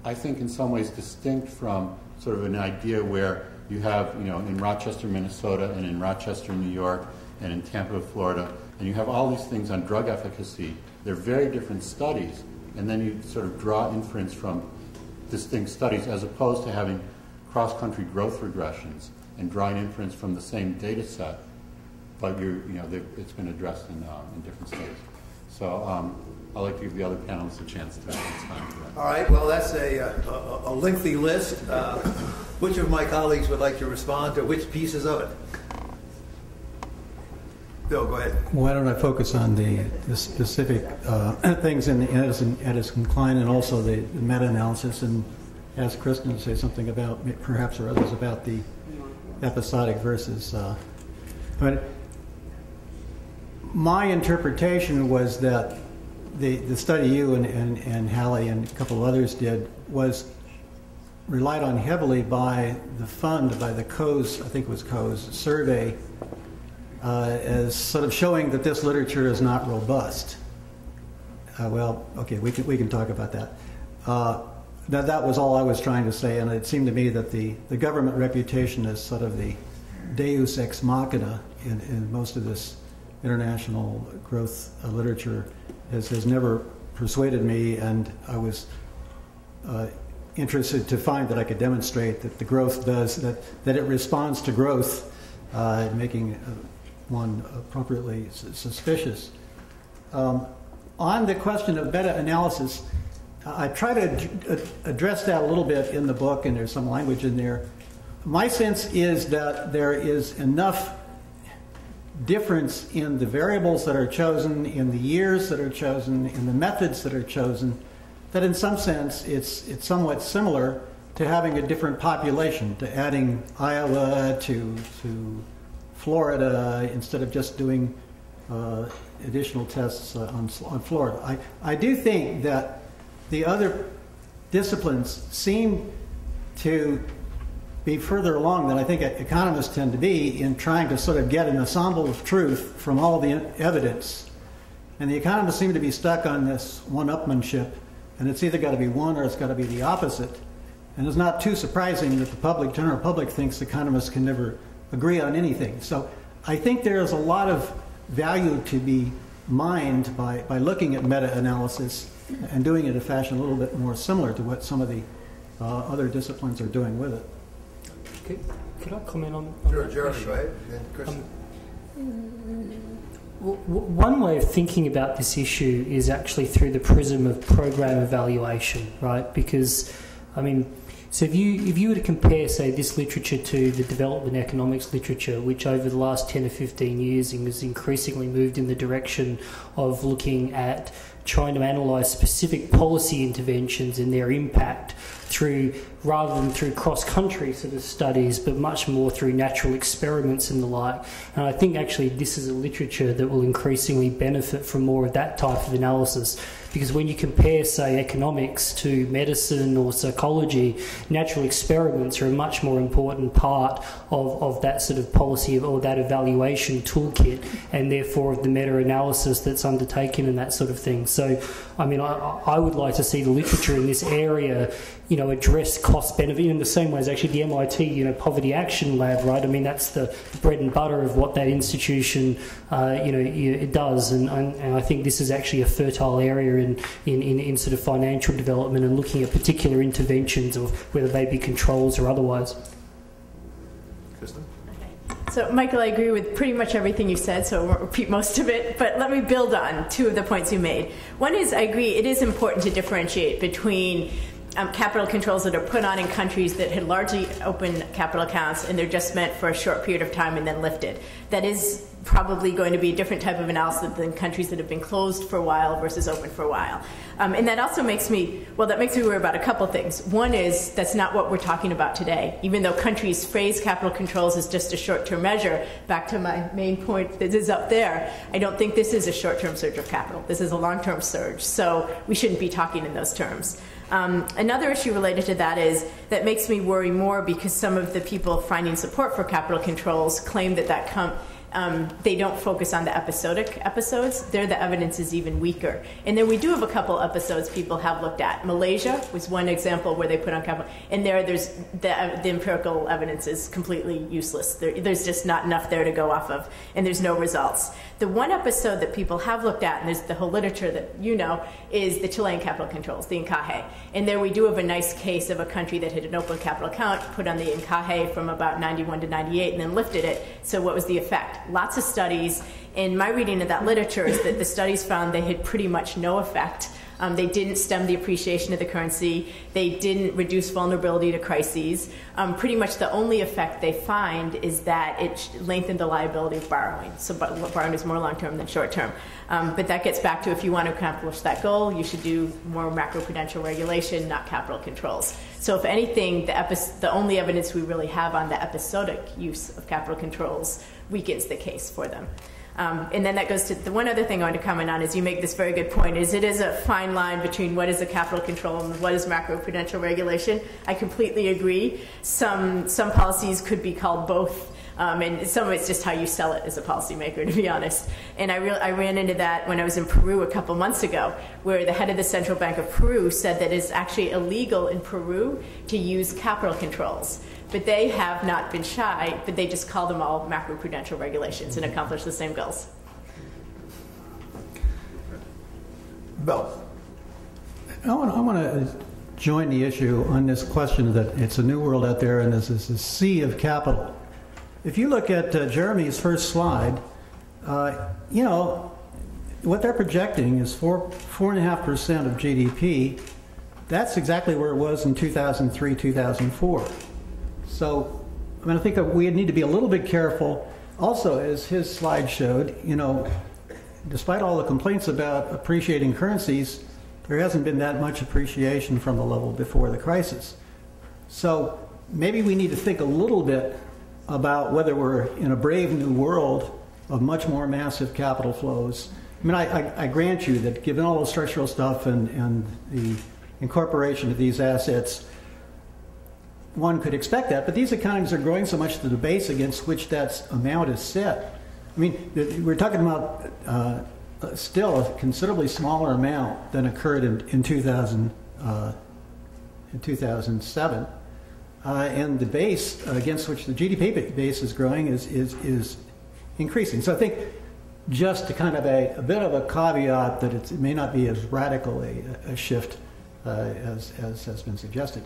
I think, in some ways distinct from sort of an idea where you have, you know, in Rochester, Minnesota, and in Rochester, New York, and in Tampa, Florida, and you have all these things on drug efficacy. They're very different studies, and then you sort of draw inference from distinct studies as opposed to having cross-country growth regressions and drawing inference from the same data set, but you're, you know, it's been addressed in, um, in different studies. So um, I'd like to give the other panelists a chance to have time for that. All right, well, that's a, a, a lengthy list. Uh, which of my colleagues would like to respond to which pieces of it? Bill, go ahead. Why don't I focus on the, the specific uh, things in the Edison, Edison, Cline, and also the meta-analysis, and ask Kristin to say something about, perhaps, or others, about the episodic versus. Uh, but my interpretation was that the the study you and and, and Hallie and a couple of others did was relied on heavily by the fund, by the Coe's, I think it was Coe's, survey uh, as sort of showing that this literature is not robust. Uh, well, okay, we can, we can talk about that. Uh, that. That was all I was trying to say, and it seemed to me that the, the government reputation is sort of the deus ex machina in, in most of this international growth uh, literature has, has never persuaded me, and I was uh, interested to find that I could demonstrate that the growth does, that, that it responds to growth, uh, making one appropriately suspicious. Um, on the question of meta-analysis, I try to ad address that a little bit in the book, and there's some language in there. My sense is that there is enough difference in the variables that are chosen, in the years that are chosen, in the methods that are chosen, that in some sense it's, it's somewhat similar to having a different population, to adding Iowa to, to Florida instead of just doing uh, additional tests uh, on, on Florida. I, I do think that the other disciplines seem to be further along than I think economists tend to be in trying to sort of get an ensemble of truth from all the evidence. And the economists seem to be stuck on this one-upmanship, and it's either got to be one or it's got to be the opposite. And it's not too surprising that the public, general public, thinks economists can never agree on anything. So I think there is a lot of value to be mined by, by looking at meta-analysis and doing it in a fashion a little bit more similar to what some of the uh, other disciplines are doing with it. Could, could I comment on, on sure, that? Sure, Jeremy, right? And Kristin. Um, One way of thinking about this issue is actually through the prism of program evaluation, right? Because, I mean, so if you if you were to compare, say, this literature to the development economics literature, which over the last ten or fifteen years has increasingly moved in the direction of looking at trying to analyse specific policy interventions and their impact through, rather than through cross-country sort of studies, but much more through natural experiments and the like. And I think actually this is a literature that will increasingly benefit from more of that type of analysis, because when you compare, say, economics to medicine or psychology, natural experiments are a much more important part of, of that sort of policy or that evaluation toolkit, and therefore of the meta-analysis that's undertaken and that sort of thing. So, I mean, I, I would like to see the literature in this area, you know, address cost benefit in the same way as actually the M I T, you know, Poverty Action Lab, right? I mean, that's the bread and butter of what that institution, uh, you know, it does. And, and, and I think this is actually a fertile area in, in, in, in sort of financial development and looking at particular interventions, or whether they be controls or otherwise. Kristin? So, Michael, I agree with pretty much everything you said, so I won't repeat most of it, but let me build on two of the points you made. One is, I agree, it is important to differentiate between um, capital controls that are put on in countries that had largely open capital accounts and they're just meant for a short period of time and then lifted. That is probably going to be a different type of analysis than countries that have been closed for a while versus open for a while. Um, and that also makes me, well, that makes me worry about a couple things. One is that's not what we're talking about today. Even though countries phrase capital controls as just a short-term measure, back to my main point that is up there, I don't think this is a short-term surge of capital. This is a long-term surge. So we shouldn't be talking in those terms. Um, another issue related to that is that makes me worry more because some of the people finding support for capital controls claim that that comes Um, they don't focus on the episodic episodes. There the evidence is even weaker. And then we do have a couple episodes people have looked at. Malaysia was one example where they put on capital. And there, there's the, the empirical evidence is completely useless. There, there's just not enough there to go off of, and there's no results. The one episode that people have looked at, and there's the whole literature that you know, is the Chilean capital controls, the encaje. And there we do have a nice case of a country that had an open capital account, put on the encaje from about ninety-one to ninety-eight, and then lifted it. So what was the effect? Lots of studies, and my reading of that literature is that the studies found they had pretty much no effect Um, they didn't stem the appreciation of the currency. They didn't reduce vulnerability to crises. Um, pretty much the only effect they find is that it lengthened the liability of borrowing. So borrowing is more long-term than short-term. Um, but that gets back to, if you want to accomplish that goal, you should do more macroprudential regulation, not capital controls. So if anything, the, the only evidence we really have on the episodic use of capital controls weakens the case for them. Um, and then that goes to the one other thing I want to comment on is you make this very good point, is it is a fine line between what is a capital control and what is macroprudential regulation. I completely agree. Some, some policies could be called both. Um, and some of it's just how you sell it as a policymaker, to be honest. And I, I ran into that when I was in Peru a couple months ago, where the head of the Central Bank of Peru said that it's actually illegal in Peru to use capital controls. But they have not been shy, but they just call them all macroprudential regulations and accomplish the same goals. Bill. I want, I want to join the issue on this question that it's a new world out there and this is a sea of capital. If you look at uh, Jeremy's first slide, uh, you know, what they're projecting is four, four and a half percent of G D P. That's exactly where it was in two thousand three, two thousand four. So, I mean, I think that we need to be a little bit careful. Also, as his slide showed, you know, despite all the complaints about appreciating currencies, there hasn't been that much appreciation from the level before the crisis. So, maybe we need to think a little bit about whether we're in a brave new world of much more massive capital flows. I mean, I, I, I grant you that given all the structural stuff and, and the incorporation of these assets, one could expect that, but these economies are growing so much that the base against which that amount is set. I mean, we're talking about uh, still a considerably smaller amount than occurred in, in, two thousand, uh, in two thousand seven. Uh, and the base against which the G D P base is growing is, is, is increasing. So I think just to kind of a, a bit of a caveat that it's, it may not be as radical a, a shift uh, as, as has been suggested.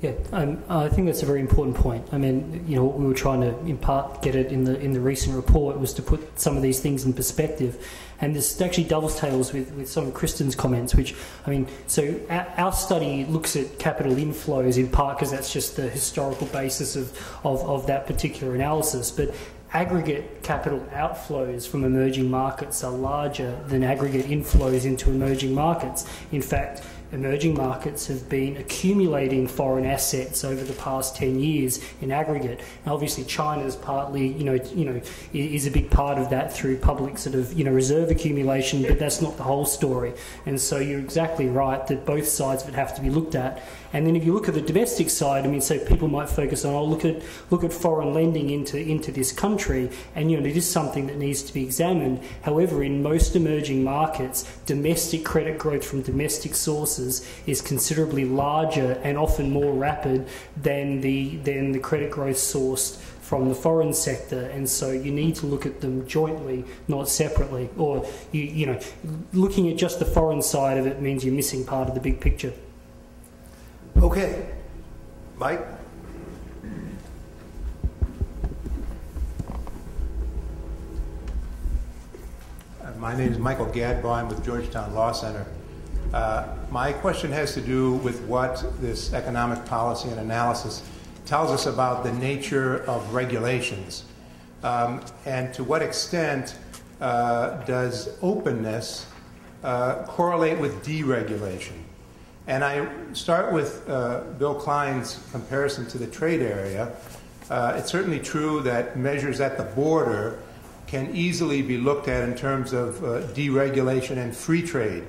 Yeah, um, I think that's a very important point. I mean, you know, what we were trying to in part get it in the in the recent report was to put some of these things in perspective, and this actually dovetails with, with some of Kristin's comments. Which I mean, so our, our study looks at capital inflows in part because that's just the historical basis of, of of that particular analysis, but. Aggregate capital outflows from emerging markets are larger than aggregate inflows into emerging markets. In fact, emerging markets have been accumulating foreign assets over the past ten years in aggregate. And obviously, China is partly, you know, you know, is a big part of that through public sort of, you know, reserve accumulation, but that's not the whole story. And so you're exactly right that both sides of it have to be looked at. And then if you look at the domestic side, I mean, so people might focus on, oh, look at look at foreign lending into into this country, and you know, it is something that needs to be examined. However, in most emerging markets, domestic credit growth from domestic sources is considerably larger and often more rapid than the than the credit growth sourced from the foreign sector, and so you need to look at them jointly, not separately. Or you you know, looking at just the foreign side of it means you're missing part of the big picture. Okay. Mike? My name is Michael Gadbaum with Georgetown Law Center. Uh, my question has to do with what this economic policy and analysis tells us about the nature of regulations. Um, and to what extent uh, does openness uh, correlate with deregulation? And I start with uh, Bill Cline's comparison to the trade area. Uh, it's certainly true that measures at the border can easily be looked at in terms of uh, deregulation and free trade.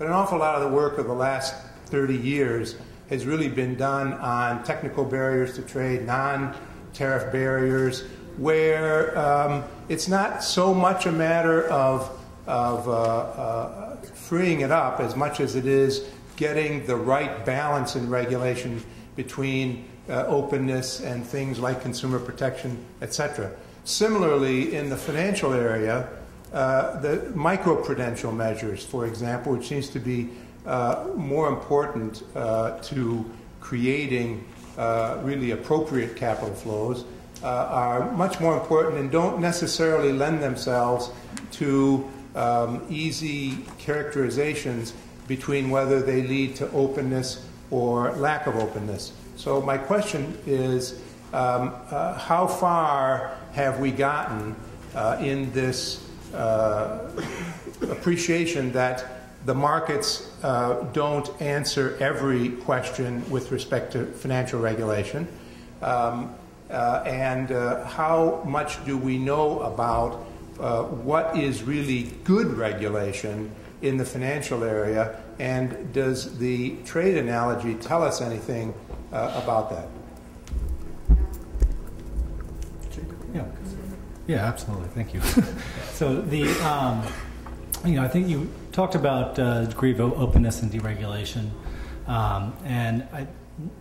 But an awful lot of the work of the last thirty years has really been done on technical barriers to trade, non-tariff barriers, where um, it's not so much a matter of, of uh, uh, freeing it up as much as it is getting the right balance in regulation between uh, openness and things like consumer protection, et cetera. Similarly, in the financial area, uh, the microprudential measures, for example, which seems to be uh, more important uh, to creating uh, really appropriate capital flows, uh, are much more important and don't necessarily lend themselves to um, easy characterizations between whether they lead to openness or lack of openness. So my question is, um, uh, how far have we gotten uh, in this uh, appreciation that the markets uh, don't answer every question with respect to financial regulation? Um, uh, and uh, how much do we know about uh, what is really good regulation in the financial area? And does the trade analogy tell us anything uh, about that? Yeah, yeah, absolutely. Thank you. So the, um, you know, I think you talked about uh, degree of openness and deregulation, um, and I,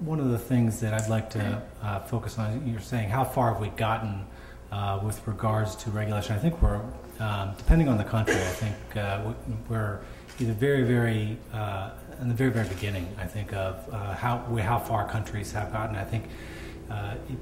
one of the things that I'd like to uh, focus on, you're saying how far have we gotten uh, with regards to regulation? I think we're, um, depending on the country, I think uh, we're either very, very, uh, in the very, very beginning, I think, of uh, how, how far countries have gotten. I think uh, it,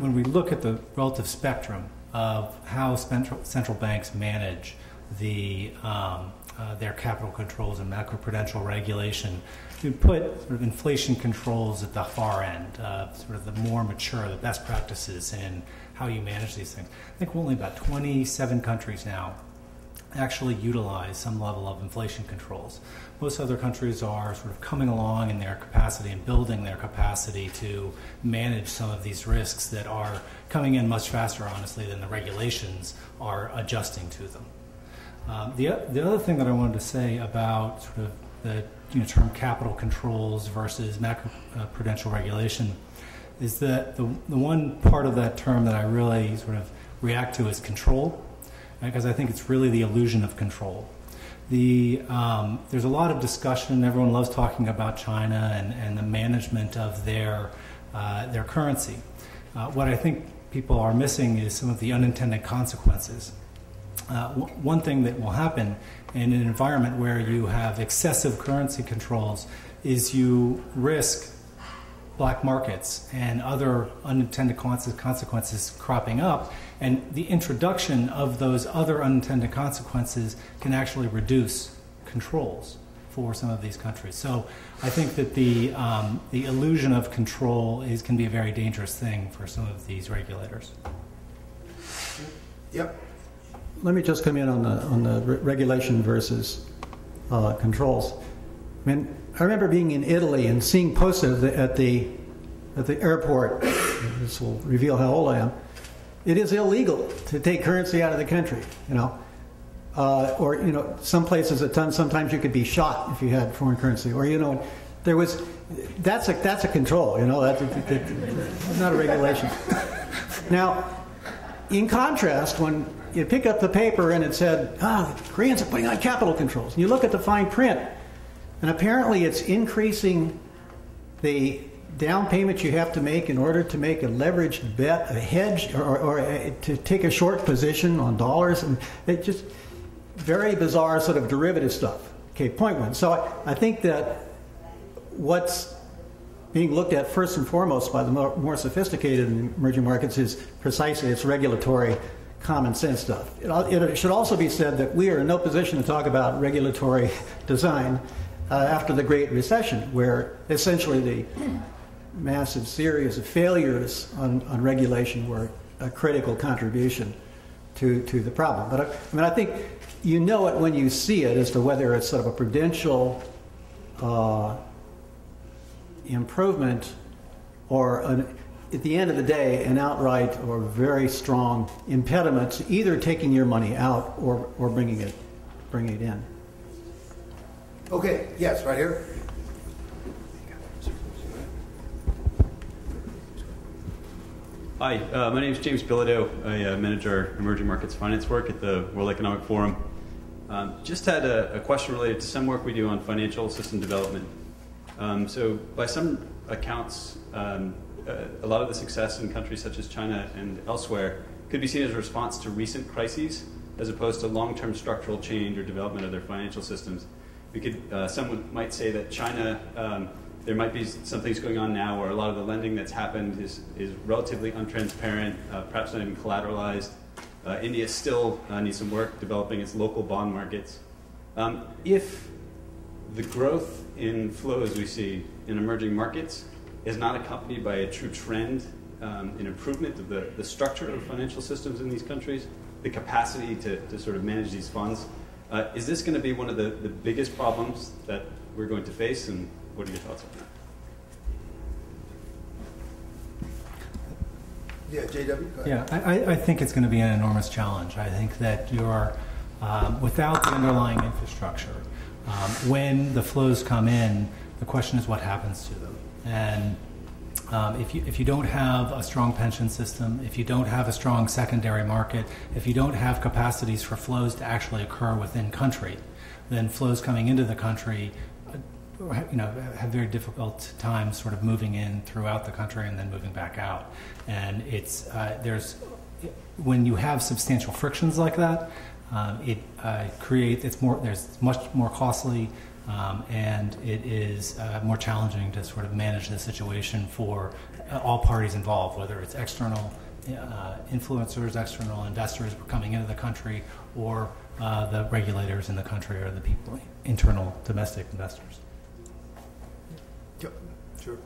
when we look at the relative spectrum of how central, central banks manage the, um, uh, their capital controls and macroprudential regulation, we put sort of inflation controls at the far end, uh, sort of the more mature, the best practices in how you manage these things. I think we're only about twenty-seven countries now actually utilize some level of inflation controls. Most other countries are sort of coming along in their capacity and building their capacity to manage some of these risks that are coming in much faster, honestly, than the regulations are adjusting to them. Um, the, the other thing that I wanted to say about sort of the you know, term capital controls versus macroprudential regulation is that the, the one part of that term that I really sort of react to is control, because I think it's really the illusion of control. The, um, there's a lot of discussion, everyone loves talking about China and, and the management of their, uh, their currency. Uh, what I think people are missing is some of the unintended consequences. Uh, w one thing that will happen in an environment where you have excessive currency controls is you risk black markets and other unintended consequences cropping up, and the introduction of those other unintended consequences can actually reduce controls for some of these countries. So I think that the, um, the illusion of control is, can be a very dangerous thing for some of these regulators. Yep. Let me just come in on the, on the re regulation versus uh, controls. I mean, I remember being in Italy and seeing posters at the, at the airport. This will reveal how old I am. It is illegal to take currency out of the country, you know. Uh, or, you know, some places a ton, sometimes you could be shot if you had foreign currency. Or, you know, there was, that's a, that's a control, you know, that's a, that's not a regulation. Now, in contrast, when you pick up the paper and it said, ah, the Koreans are putting on capital controls, and you look at the fine print, and apparently it's increasing the down payment you have to make in order to make a leveraged bet, a hedge, or, or a, to take a short position on dollars. And it just very bizarre sort of derivative stuff. Okay, point one. So I, I think that what's being looked at first and foremost by the more, more sophisticated emerging markets is precisely its regulatory common sense stuff. It, it should also be said that we are in no position to talk about regulatory design Uh, after the Great Recession, where essentially the massive series of failures on, on regulation were a critical contribution to, to the problem. But I, I mean, I think you know it when you see it as to whether it's sort of a prudential uh, improvement or, an, at the end of the day, an outright or very strong impediment to either taking your money out or, or bringing it, bringing it in. Okay, yes, right here. Hi, uh, my name is James Bilodeau. I uh, manage our emerging markets finance work at the World Economic Forum. Um, just had a, a question related to some work we do on financial system development. Um, so by some accounts, um, a, a lot of the success in countries such as China and elsewhere could be seen as a response to recent crises as opposed to long-term structural change or development of their financial systems. We could, uh, someone might say that China, um, there might be some things going on now where a lot of the lending that's happened is, is relatively untransparent, uh, perhaps not even collateralized, Uh, India still uh, needs some work developing its local bond markets. Um, if the growth in flows we see in emerging markets is not accompanied by a true trend um, in improvement of the, the structure of financial systems in these countries, the capacity to, to sort of manage these funds, uh, is this going to be one of the, the biggest problems that we're going to face, and what are your thoughts on that? Yeah, J W, go ahead. Yeah, I, I think it's going to be an enormous challenge. I think that you're, um, without the underlying infrastructure, um, when the flows come in, the question is what happens to them. And um, if, you, if you don't have a strong pension system, if you don't have a strong secondary market, if you don't have capacities for flows to actually occur within country, then flows coming into the country you know, have very difficult times sort of moving in throughout the country and then moving back out. And it's, uh, there's, when you have substantial frictions like that, um, it uh, creates, it's more, there's much more costly um, and it is uh, more challenging to sort of manage the situation for all parties involved, whether it's external uh, influencers, external investors coming into the country, or uh, the regulators in the country, or the people, internal domestic investors. Sure.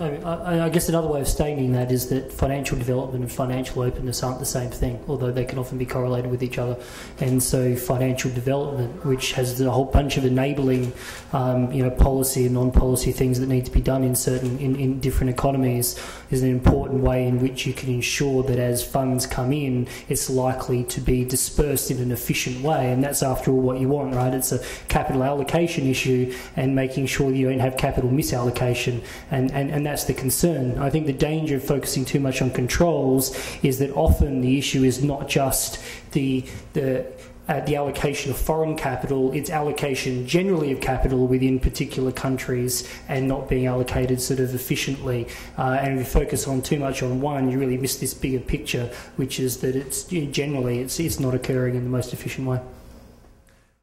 I, mean, I, I guess another way of stating that is that financial development and financial openness aren't the same thing, although they can often be correlated with each other. And so financial development, which has a whole bunch of enabling um, you know, policy and non-policy things that need to be done in certain in, in different economies, is an important way in which you can ensure that as funds come in, it's likely to be dispersed in an efficient way. And that's, after all, what you want, right? It's a capital allocation issue and making sure you don't have capital misallocation. And, and, and that's the concern. I think the danger of focusing too much on controls is that often the issue is not just the, the Uh, the allocation of foreign capital, its allocation generally of capital within particular countries and not being allocated sort of efficiently. Uh, and if you focus on too much on one, you really miss this bigger picture, which is that it's generally it's, it's not occurring in the most efficient way.